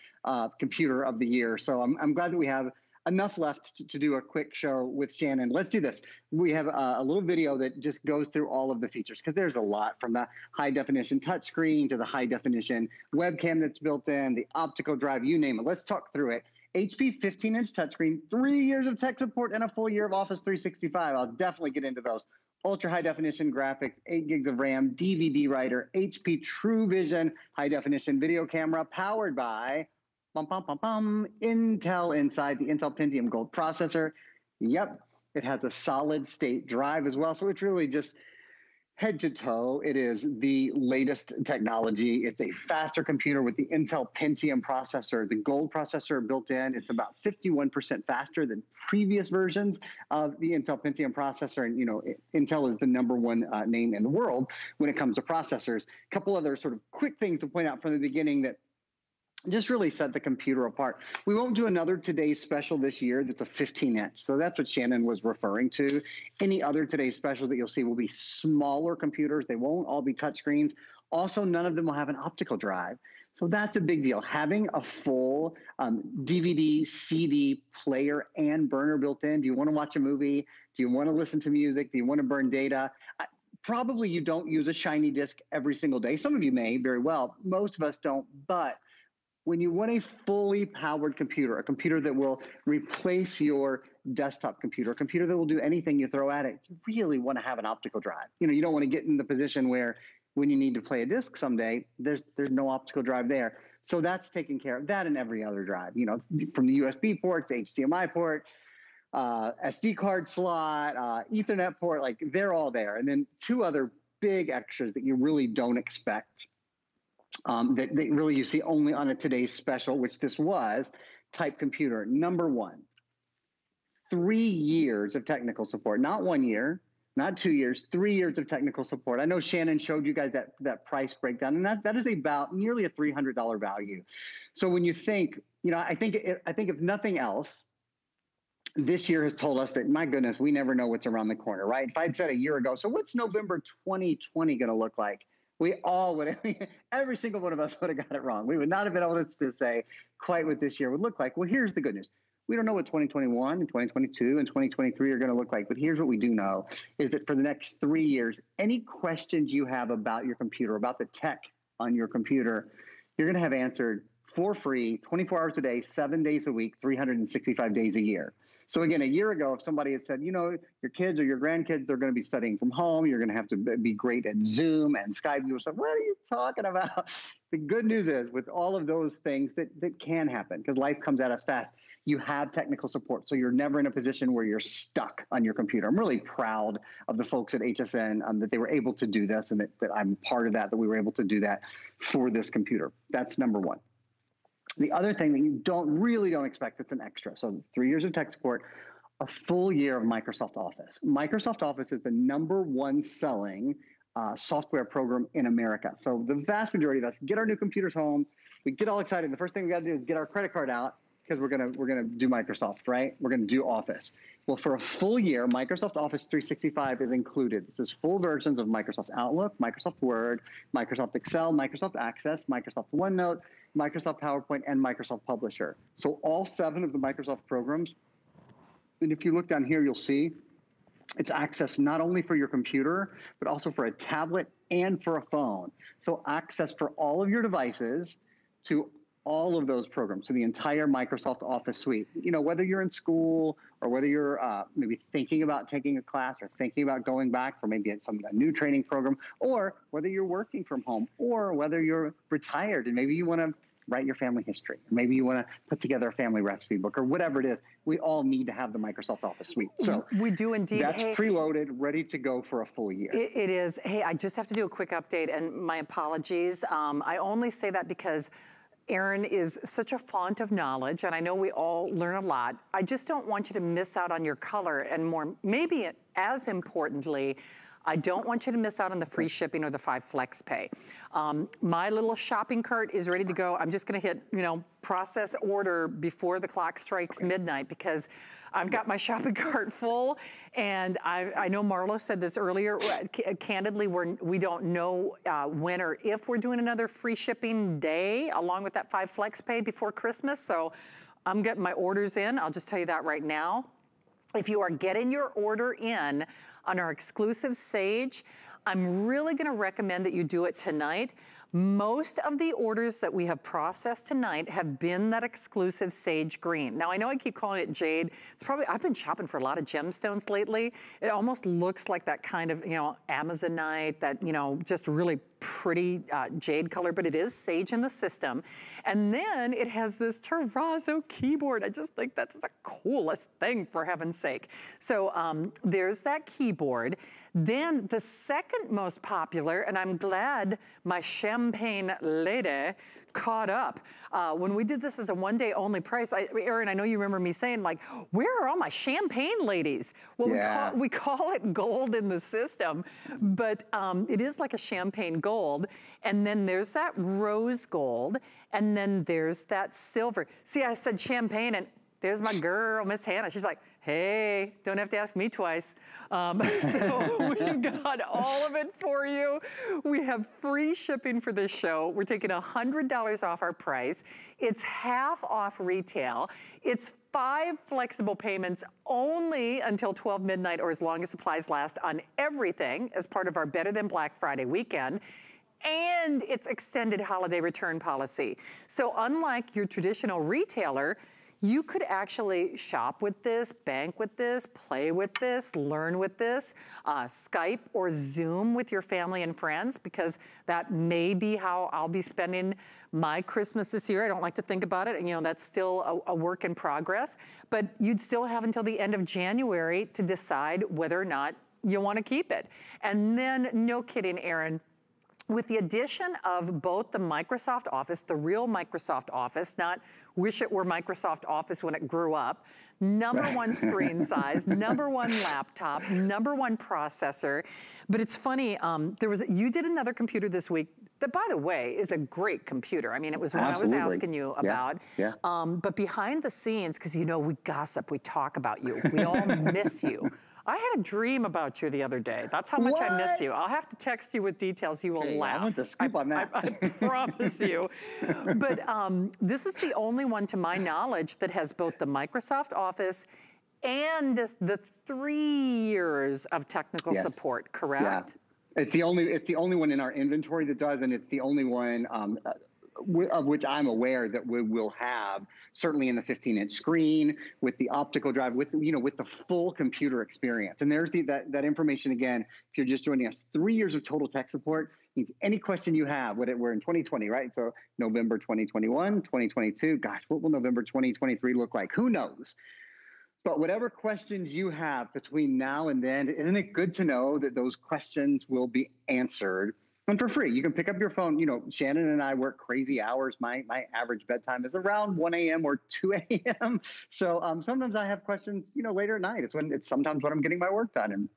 computer of the year. So I'm glad that we have enough left to do a quick show with Shannon. Let's do this. We have a little video that just goes through all of the features, because there's a lot, from the high definition touchscreen to the high definition webcam that's built in, the optical drive, you name it. Let's talk through it. HP 15-inch touchscreen, 3 years of tech support, and a full year of Office 365. I'll definitely get into those. Ultra high definition graphics, 8 gigs of RAM, DVD writer, HP True Vision, high definition video camera, powered by Intel inside the Intel Pentium Gold processor. Yep, it has a solid state drive as well. So it's really just head to toe, it is the latest technology. It's a faster computer with the Intel Pentium processor, the Gold processor built in. It's about 51% faster than previous versions of the Intel Pentium processor. And, you know, Intel is the #1 name in the world when it comes to processors. A couple other sort of quick things to point out from the beginning that just really set the computer apart. We won't do another today's special this year that's a 15-inch. So that's what Shannon was referring to. Any other today's special that you'll see will be smaller computers. They won't all be touchscreens. Also, none of them will have an optical drive. So that's a big deal. Having a full DVD, CD player and burner built in. Do you want to watch a movie? Do you want to listen to music? Do you want to burn data? Probably you don't use a shiny disc every single day. Some of you may, very well. Most of us don't, but when you want a fully powered computer, a computer that will replace your desktop computer, a computer that will do anything you throw at it, you really want to have an optical drive. You know, you don't want to get in the position where when you need to play a disk someday, there's no optical drive there. So that's taken care of, that and every other drive, you know, from the USB port to HDMI port, SD card slot, Ethernet port, like they're all there. And then two other big extras that you really don't expect, that really you see only on a today's special, which this was, type computer. Number one, 3 years of technical support, not 1 year, not 2 years, 3 years of technical support. I know Shannon showed you guys that price breakdown, and that is about nearly a $300 value. So when you think, you know, I think if nothing else, this year has told us that, my goodness, we never know what's around the corner, right? If I'd said a year ago, so what's November 2020 going to look like? We all would have, every single one of us would have got it wrong. We would not have been able to say quite what this year would look like. Well, here's the good news. We don't know what 2021 and 2022 and 2023 are going to look like, but here's what we do know is that for the next 3 years, any questions you have about your computer, about the tech on your computer, you're going to have answered for free, 24 hours a day, 7 days a week, 365 days a year. So again, a year ago, if somebody had said, you know, your kids or your grandkids, they're going to be studying from home, you're going to have to be great at Zoom and Skype, you would say, what are you talking about? The good news is, with all of those things that can happen, because life comes at us fast, you have technical support. So you're never in a position where you're stuck on your computer. I'm really proud of the folks at HSN that they were able to do this, and that I'm part of that we were able to do that for this computer. That's number one. The other thing that you really don't expect that's an extra, so 3 years of tech support, a full year of Microsoft Office. Microsoft Office is the #1 selling software program in America. So the vast majority of us get our new computers home, we get all excited. The first thing we got to do is get our credit card out, because we're gonna do Microsoft, right? We're gonna do Office. Well, for a full year, Microsoft Office 365 is included. This is full versions of Microsoft Outlook, Microsoft Word, Microsoft Excel, Microsoft Access, Microsoft OneNote, Microsoft PowerPoint, and Microsoft Publisher. So all 7 of the Microsoft programs. And if you look down here, you'll see it's access not only for your computer, but also for a tablet and for a phone. So access for all of your devices to all of those programs, so the entire Microsoft Office suite. You know, whether you're in school or whether you're maybe thinking about taking a class or thinking about going back for maybe a new training program, or whether you're working from home, or whether you're retired and maybe you want to write your family history, or maybe you want to put together a family recipe book, or whatever it is, we all need to have the Microsoft Office suite. So we do indeed. That's preloaded, ready to go for a full year. It is. Hey, I just have to do a quick update, and my apologies. I only say that because Aaron is such a font of knowledge, and I know we all learn a lot. I just don't want you to miss out on your color, and more, maybe as importantly, I don't want you to miss out on the free shipping or the 5 FlexPay. My little shopping cart is ready to go. I'm just gonna hit, you know, process order before the clock strikes midnight, because I've got my shopping cart full, and I know Marlo said this earlier, candidly, we don't know when or if we're doing another free shipping day along with that 5 FlexPay before Christmas, so I'm getting my orders in. I'll just tell you that right now. If you are getting your order in on our exclusive Sage, I'm really gonna recommend that you do it tonight. Most of the orders that we have processed tonight have been that exclusive Sage Green. Now, I know I keep calling it Jade. It's probably, I've been shopping for a lot of gemstones lately. It almost looks like that kind of, you know, Amazonite, that, you know, just really pretty jade color, but it is Sage in the system. And then it has this terrazzo keyboard. I just think that's the coolest thing, for heaven's sake. So there's that keyboard. Then the second most popular, and I'm glad my champagne lady caught up. When we did this as a one-day only price, Aaron, I know you remember me saying, like, where are all my champagne ladies? Well, yeah. we call it gold in the system, but it is like a champagne gold. And then there's that rose gold, and then there's that silver. See, I said champagne, and there's my girl, Miss Hannah. She's like, hey, don't have to ask me twice. So we've got all of it for you. We have free shipping for this show. We're taking $100 off our price. It's half off retail. It's 5 flexible payments only until 12 midnight or as long as supplies last on everything as part of our Better Than Black Friday weekend. And it's extended holiday return policy. So unlike your traditional retailer, You could actually shop with this, bank with this, play with this, learn with this, Skype or Zoom with your family and friends, because that may be how I'll be spending my Christmas this year. I don't like to think about it, and you know, that's still a work in progress, but you'd still have until the end of January to decide whether or not you want to keep it. And then, no kidding, Aaron, with the addition of both the Microsoft Office, the real Microsoft Office, not wish it were Microsoft Office when it grew up, #1 screen size, #1 laptop, #1 processor. But it's funny, you did another computer this week that, by the way, is a great computer. I mean, it was one I was asking you about. Yeah. But behind the scenes, because you know, we gossip, we talk about you, we all miss you. I had a dream about you the other day. That's how much I miss you. I'll have to text you with details. You will laugh. I want the scoop on that. I promise you. But this is the only one, to my knowledge, that has both the Microsoft Office and the 3 years of technical support. Correct? Yeah. It's the only one in our inventory that does, and it's the only one of which I'm aware that we will have, certainly in the 15-inch screen, with the optical drive, with, you know, with the full computer experience. And there's that information again, if you're just joining us, 3 years of total tech support. Any question you have, we're in 2020, right? So November 2021, 2022, gosh, what will November 2023 look like? Who knows? But whatever questions you have between now and then, isn't it good to know that those questions will be answered? And for free, you can pick up your phone. You know, Shannon and I work crazy hours. My average bedtime is around 1 a.m. or 2 a.m. So sometimes I have questions, you know, later at night. It's sometimes when I'm getting my work done. And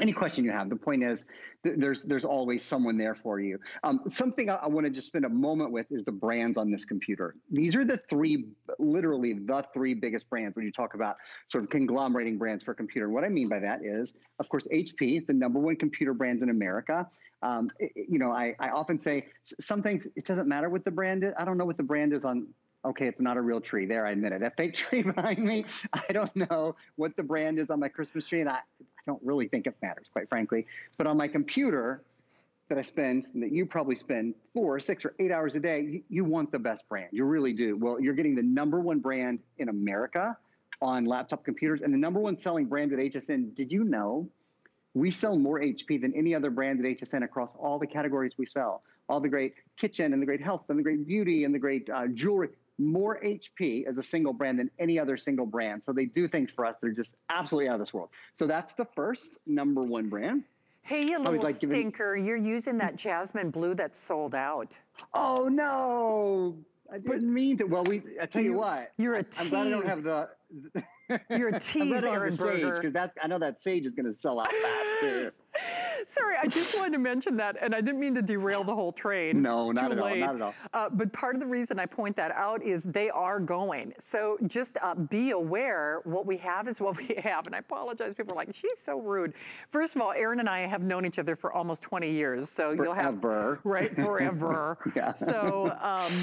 any question you have, the point is there's always someone there for you. Something I want to just spend a moment with is the brands on this computer. These are literally the three biggest brands when you talk about sort of conglomerating brands for a computer. And what I mean by that is, of course, HP is the #1 computer brand in America. You know, I often say some things, it doesn't matter what the brand is. I don't know what the brand is on. Okay, it's not a real tree. There, I admit it. That fake tree behind me, I don't know what the brand is on my Christmas tree, and I don't really think it matters, quite frankly. But on my computer that I spend, and that you probably spend 4, 6, or 8 hours a day, you want the best brand. You really do. Well, you're getting the #1 brand in America on laptop computers and the #1 selling brand at HSN. Did you know? We sell more HP than any other brand at HSN across all the categories we sell. All the great kitchen and the great health and the great beauty and the great jewelry. More HP as a single brand than any other single brand. So they do things for us. They're just absolutely out of this world. So that's the first #1 brand. Hey, you little stinker. You're using that jasmine blue that's sold out. Oh, no. I didn't mean to. Well, I tell you what. You're a tease. I'm glad I don't have the... You're a tease, Aaron Berger. Because I know that sage is going to sell out fast, too. Sorry, I just wanted to mention that, and I didn't mean to derail the whole train. No, not at all, not at all. But part of the reason I point that out is they are going. So just be aware, what we have is what we have. And I apologize, people are like, she's so rude. First of all, Aaron and I have known each other for almost 20 years. So you'll have... Forever. Right, forever. Yeah. So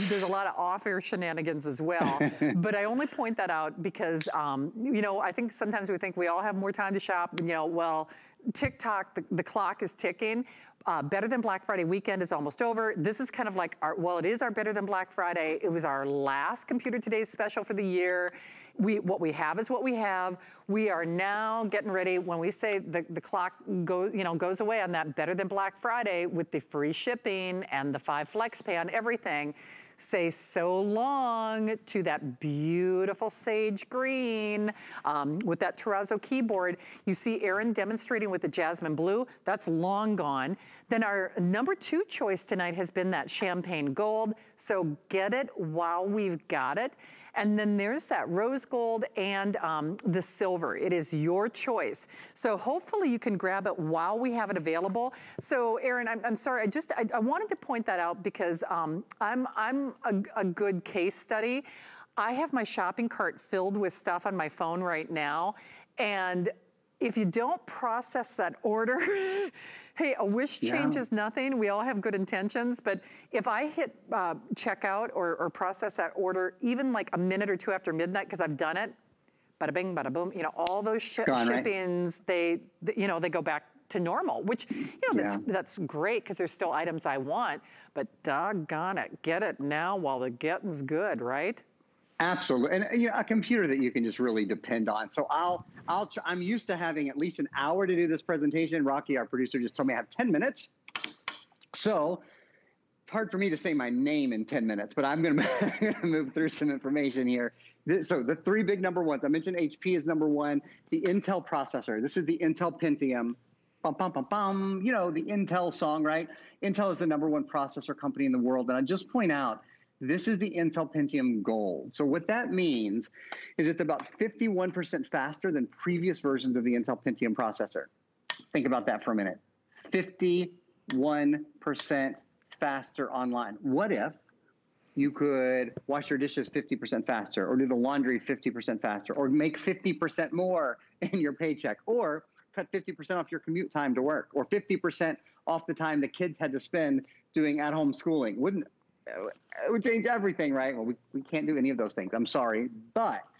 there's a lot of off-air shenanigans as well. But I only point that out because, you know, I think sometimes we think we all have more time to shop, and, you know, well... TikTok, the clock is ticking. Better Than Black Friday weekend is almost over. This is kind of like well, it is our Better Than Black Friday. It was our last Computer Today's special for the year. What we have is what we have. We are now getting ready. When we say the clock goes away on that Better Than Black Friday with the free shipping and the 5 FlexPay on everything, say so long to that beautiful sage green with that terrazzo keyboard. You see Aaron demonstrating with the jasmine blue. That's long gone. Then our #2 choice tonight has been that champagne gold. So get it while we've got it. And then there's that rose gold and the silver. It is your choice. So hopefully you can grab it while we have it available. So Aaron, I'm sorry, I wanted to point that out because I'm a good case study. I have my shopping cart filled with stuff on my phone right now. And if you don't process that order, hey, a wish changes nothing. We all have good intentions, but if I hit checkout or process that order, even like a minute or two after midnight, because I've done it, bada bing, bada boom, you know, all those shippings, right? they go back to normal, which, you know, that's great because there's still items I want, but doggone it, get it now while the getting's good, right? Absolutely, and you know, a computer that you can just really depend on. So I'm used to having at least an hour to do this presentation. Rocky, our producer, just told me I have 10 minutes. So it's hard for me to say my name in 10 minutes, but I'm going to move through some information here. So the three big number ones, I mentioned HP is number one, the Intel processor. This is the Intel Pentium. Bum, bum, bum, bum. You know, the Intel song, right? Intel is the number one processor company in the world. And I just point out, this is the Intel Pentium Gold. So what that means is it's about 51% faster than previous versions of the Intel Pentium processor. Think about that for a minute. 51% faster online. What if you could wash your dishes 50% faster, or do the laundry 50% faster, or make 50% more in your paycheck, or cut 50% off your commute time to work, or 50% off the time the kids had to spend doing at-home schooling? It would change everything, right? Well, we can't do any of those things. I'm sorry, but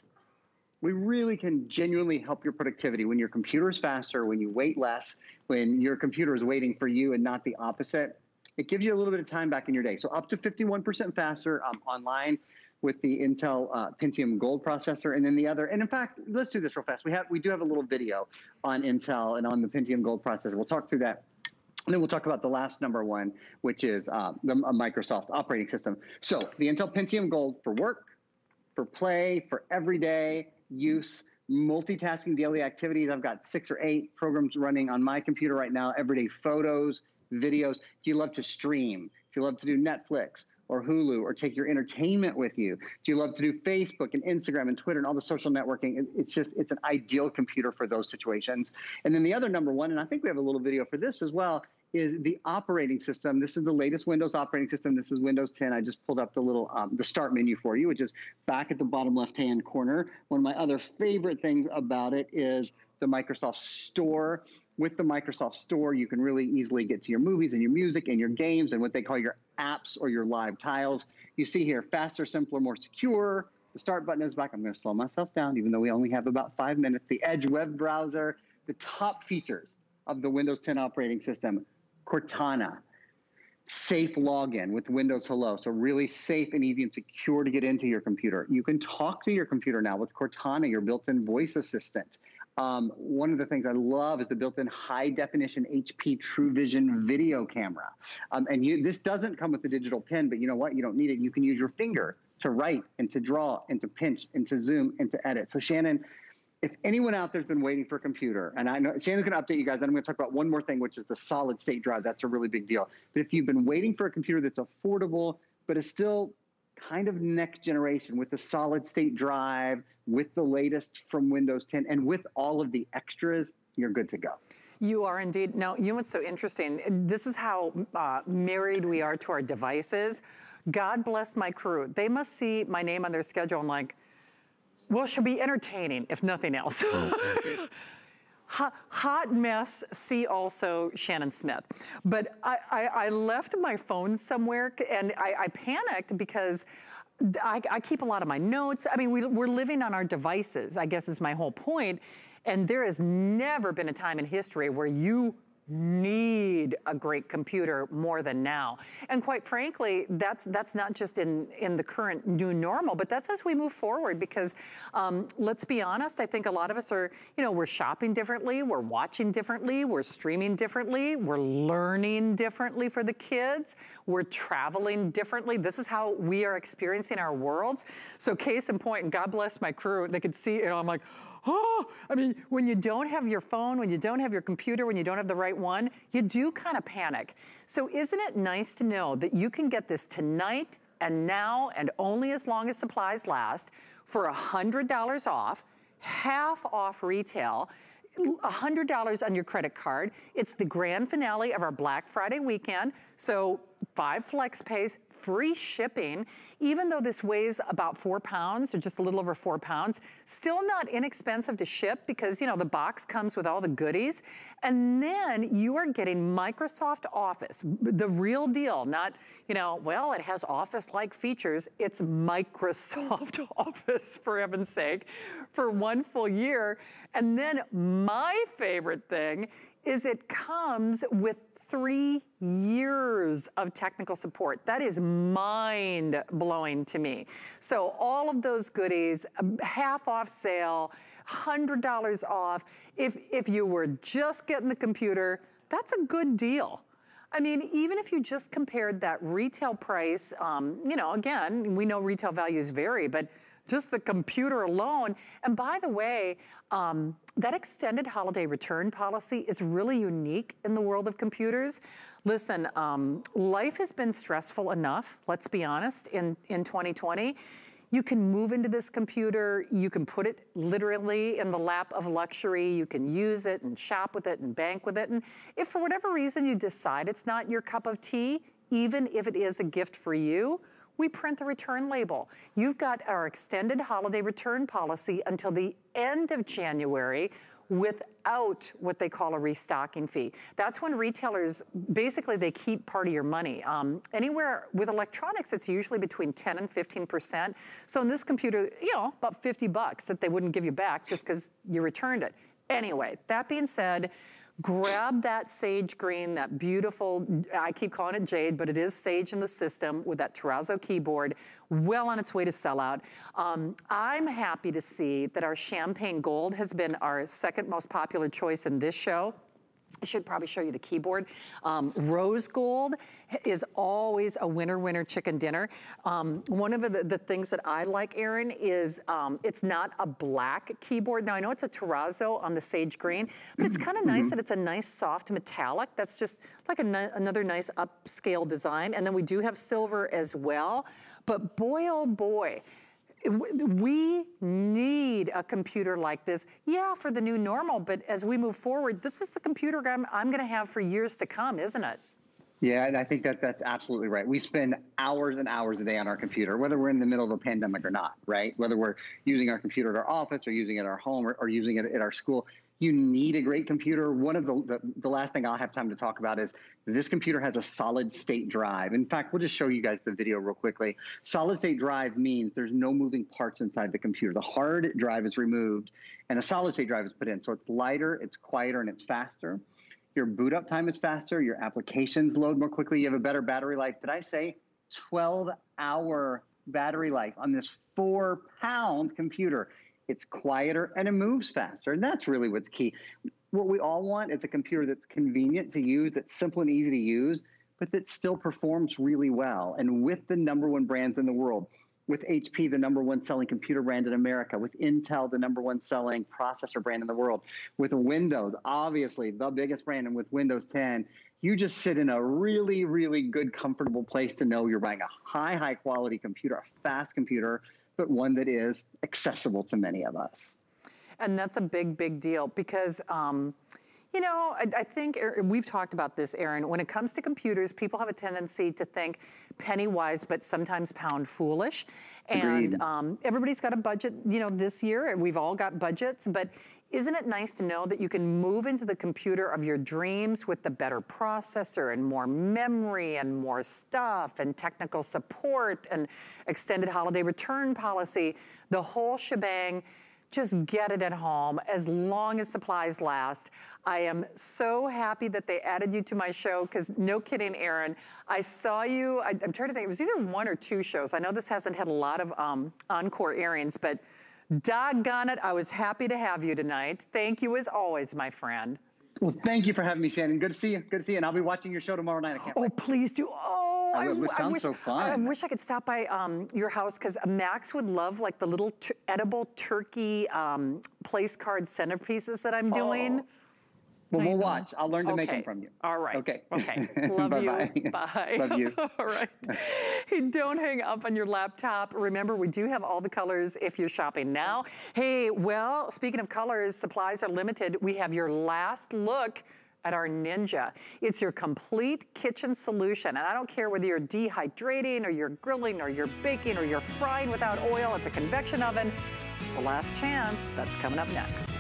we really can genuinely help your productivity when your computer is faster, when you wait less, when your computer is waiting for you and not the opposite. It gives you a little bit of time back in your day. So up to 51% faster online with the Intel Pentium Gold processor, and then the other. And in fact, let's do this real fast. We do have a little video on Intel and on the Pentium Gold processor. We'll talk through that. And then we'll talk about the last number one, which is the Microsoft operating system. So the Intel Pentium Gold for work, for play, for everyday use, multitasking daily activities. I've got 6 or 8 programs running on my computer right now, everyday photos, videos. If you love to stream, if you love to do Netflix or Hulu or take your entertainment with you, do you love to do Facebook and Instagram and Twitter and all the social networking? It's an ideal computer for those situations. And then the other number one, and I think we have a little video for this as well, is the operating system. This is the latest Windows operating system. This is Windows 10. I just pulled up the little the start menu for you, which is back at the bottom left-hand corner. One of my other favorite things about it is the Microsoft Store. With the Microsoft Store, you can really easily get to your movies and your music and your games and what they call your apps or your live tiles. You see here, faster, simpler, more secure. The start button is back. I'm going to slow myself down, even though we only have about 5 minutes. The Edge web browser, the top features of the Windows 10 operating system, Cortana, safe login with Windows Hello. So really safe and easy and secure to get into your computer. You can talk to your computer now with Cortana, your built-in voice assistant. One of the things I love is the built-in high-definition HP True Vision video camera. This doesn't come with a digital pen, but you know what? You don't need it. You can use your finger to write and to draw and to pinch and to zoom and to edit. So Shannon, if anyone out there has been waiting for a computer, and I know Shannon's going to update you guys, and I'm going to talk about one more thing, which is the solid state drive. That's a really big deal. But if you've been waiting for a computer that's affordable, but is still kind of next generation with the solid state drive, with the latest from Windows 10, and with all of the extras, you're good to go. You are indeed. Now, you know what's so interesting? This is how married we are to our devices. God bless my crew. They must see my name on their schedule and like, well, she'll be entertaining, if nothing else. Hot mess, see also Shannon Smith. But I left my phone somewhere, and I panicked because I keep a lot of my notes. I mean, we're living on our devices, I guess is my whole point. And there has never been a time in history where you need a great computer more than now. And quite frankly, that's not just in the current new normal, but that's as we move forward, because let's be honest, I think a lot of us are, you know, we're shopping differently, we're watching differently, we're streaming differently, we're learning differently for the kids, we're traveling differently. This is how we are experiencing our worlds. So case in point, and God bless my crew, they could see, you know, I'm like, oh, I mean, when you don't have your phone, when you don't have your computer, when you don't have the right one, you do kind of panic. So isn't it nice to know that you can get this tonight and now and only as long as supplies last for $100 off, half off retail, $100 on your credit card. It's the grand finale of our Black Friday weekend. So 5 FlexPays, free shipping. Even though this weighs about 4 pounds, or just a little over 4 pounds, still not inexpensive to ship, because you know the box comes with all the goodies. And then you are getting Microsoft Office, the real deal, not, you know, well, it has Office-like features. It's Microsoft Office, for heaven's sake, for 1 full year. And then my favorite thing is it comes with 3 years of technical support. That is mind-blowing to me. So all of those goodies, half off sale, $100 off. If you were just getting the computer, that's a good deal. I mean, even if you just compared that retail price, you know, again, we know retail values vary, but just the computer alone. And by the way, that extended holiday return policy is really unique in the world of computers. Listen, life has been stressful enough, let's be honest, in 2020. You can move into this computer, you can put it literally in the lap of luxury, you can use it and shop with it and bank with it. And if for whatever reason you decide it's not your cup of tea, even if it is a gift for you, we print the return label. You've got our extended holiday return policy until the end of January without what they call a restocking fee. That's when retailers, basically they keep part of your money. Anywhere with electronics, it's usually between 10 and 15%. So in this computer, you know, about 50 bucks that they wouldn't give you back just because you returned it. Anyway, that being said, grab that sage green, that beautiful, I keep calling it jade, but it is sage in the system with that terrazzo keyboard, well on its way to sell out. I'm happy to see that our champagne gold has been our second most popular choice in this show. I should probably show you the keyboard. Rose gold is always a winner, winner chicken dinner. One of the things that I like, Aaron, is it's not a black keyboard. Now, I know it's a terrazzo on the sage green, but it's kind of nice that it's a nice soft metallic. That's just like another nice upscale design. And then we do have silver as well. But boy, oh boy. We need a computer like this, yeah, for the new normal, but as we move forward, this is the computer I'm going to have for years to come, isn't it? Yeah, and I think that that's absolutely right. We spend hours and hours a day on our computer, whether we're in the middle of a pandemic or not, right? Whether we're using our computer at our office or using it at our home or using it at our school. You need a great computer. One of the last thing I'll have time to talk about is this computer has a solid state drive. In fact, we'll just show you guys the video real quickly. Solid state drive means there's no moving parts inside the computer. The hard drive is removed and a solid state drive is put in. So it's lighter, it's quieter, and it's faster. Your boot up time is faster. Your applications load more quickly. You have a better battery life. Did I say 12-hour battery life on this 4-pound computer? It's quieter, and it moves faster, and that's really what's key. What we all want is a computer that's convenient to use, that's simple and easy to use, but that still performs really well. And with the #1 brands in the world, with HP, the #1 selling computer brand in America, with Intel, the #1 selling processor brand in the world, with Windows, obviously the biggest brand, and with Windows 10, you just sit in a really, really good, comfortable place to know you're buying a high quality computer, a fast computer, but one that is accessible to many of us. And that's a big, big deal because, you know, I think we've talked about this, Aaron, when it comes to computers, people have a tendency to think penny wise, but sometimes pound foolish. And everybody's got a budget, you know, this year, we've all got budgets, but isn't it nice to know that you can move into the computer of your dreams with the better processor and more memory and more stuff and technical support and extended holiday return policy, the whole shebang? Just get it at home as long as supplies last. I am so happy that they added you to my show because no kidding, Aaron, I saw you, I'm trying to think, it was either 1 or 2 shows. I know this hasn't had a lot of encore airings, but doggone it, I was happy to have you tonight. Thank you as always, my friend. Well, thank you for having me, Shannon. Good to see you. Good to see you. And I'll be watching your show tomorrow night. I can't wait. Please do. Oh, it sounds so fun. I wish I could stop by your house because Max would love like the little edible turkey place card centerpieces that I'm doing. Oh. Well, we'll watch. I'll learn to make them from you. All right. Okay. Okay. Love you. Bye. Love you. All right. Hey, don't hang up on your laptop. Remember, we do have all the colors if you're shopping now. Hey, well, speaking of colors, supplies are limited. We have your last look at our Ninja. It's your complete kitchen solution. And I don't care whether you're dehydrating or you're grilling or you're baking or you're frying without oil. It's a convection oven. It's the last chance. That's coming up next.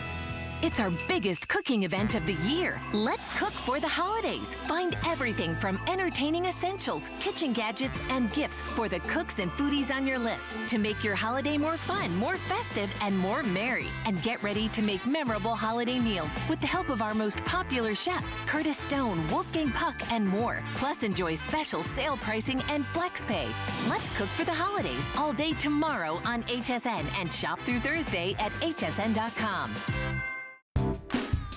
It's our biggest cooking event of the year. Let's cook for the holidays. Find everything from entertaining essentials, kitchen gadgets, and gifts for the cooks and foodies on your list to make your holiday more fun, more festive, and more merry. And get ready to make memorable holiday meals with the help of our most popular chefs, Curtis Stone, Wolfgang Puck, and more. Plus, enjoy special sale pricing and FlexPay. Let's cook for the holidays all day tomorrow on HSN and shop through Thursday at hsn.com.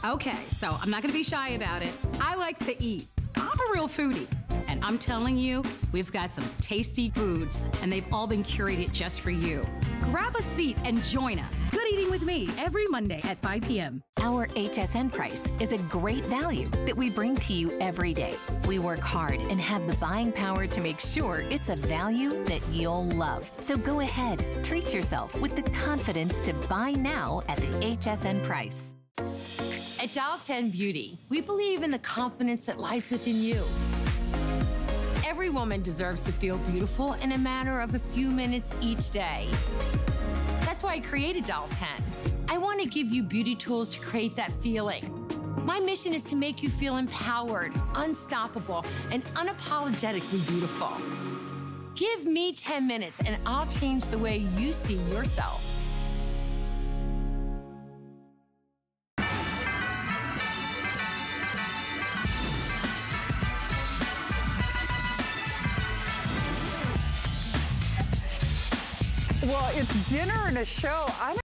Okay, so I'm not gonna be shy about it. I like to eat. I'm a real foodie. And I'm telling you, we've got some tasty foods, and they've all been curated just for you. Grab a seat and join us. Good Eating with Me every Monday at 5 p.m. Our HSN price is a great value that we bring to you every day. We work hard and have the buying power to make sure it's a value that you'll love. So go ahead, treat yourself with the confidence to buy now at the HSN price. At Doll 10 Beauty, we believe in the confidence that lies within you. Every woman deserves to feel beautiful in a matter of a few minutes each day. That's why I created Doll 10. I want to give you beauty tools to create that feeling. My mission is to make you feel empowered, unstoppable, and unapologetically beautiful. Give me 10 minutes and I'll change the way you see yourself. Well, it's dinner and a show. I'm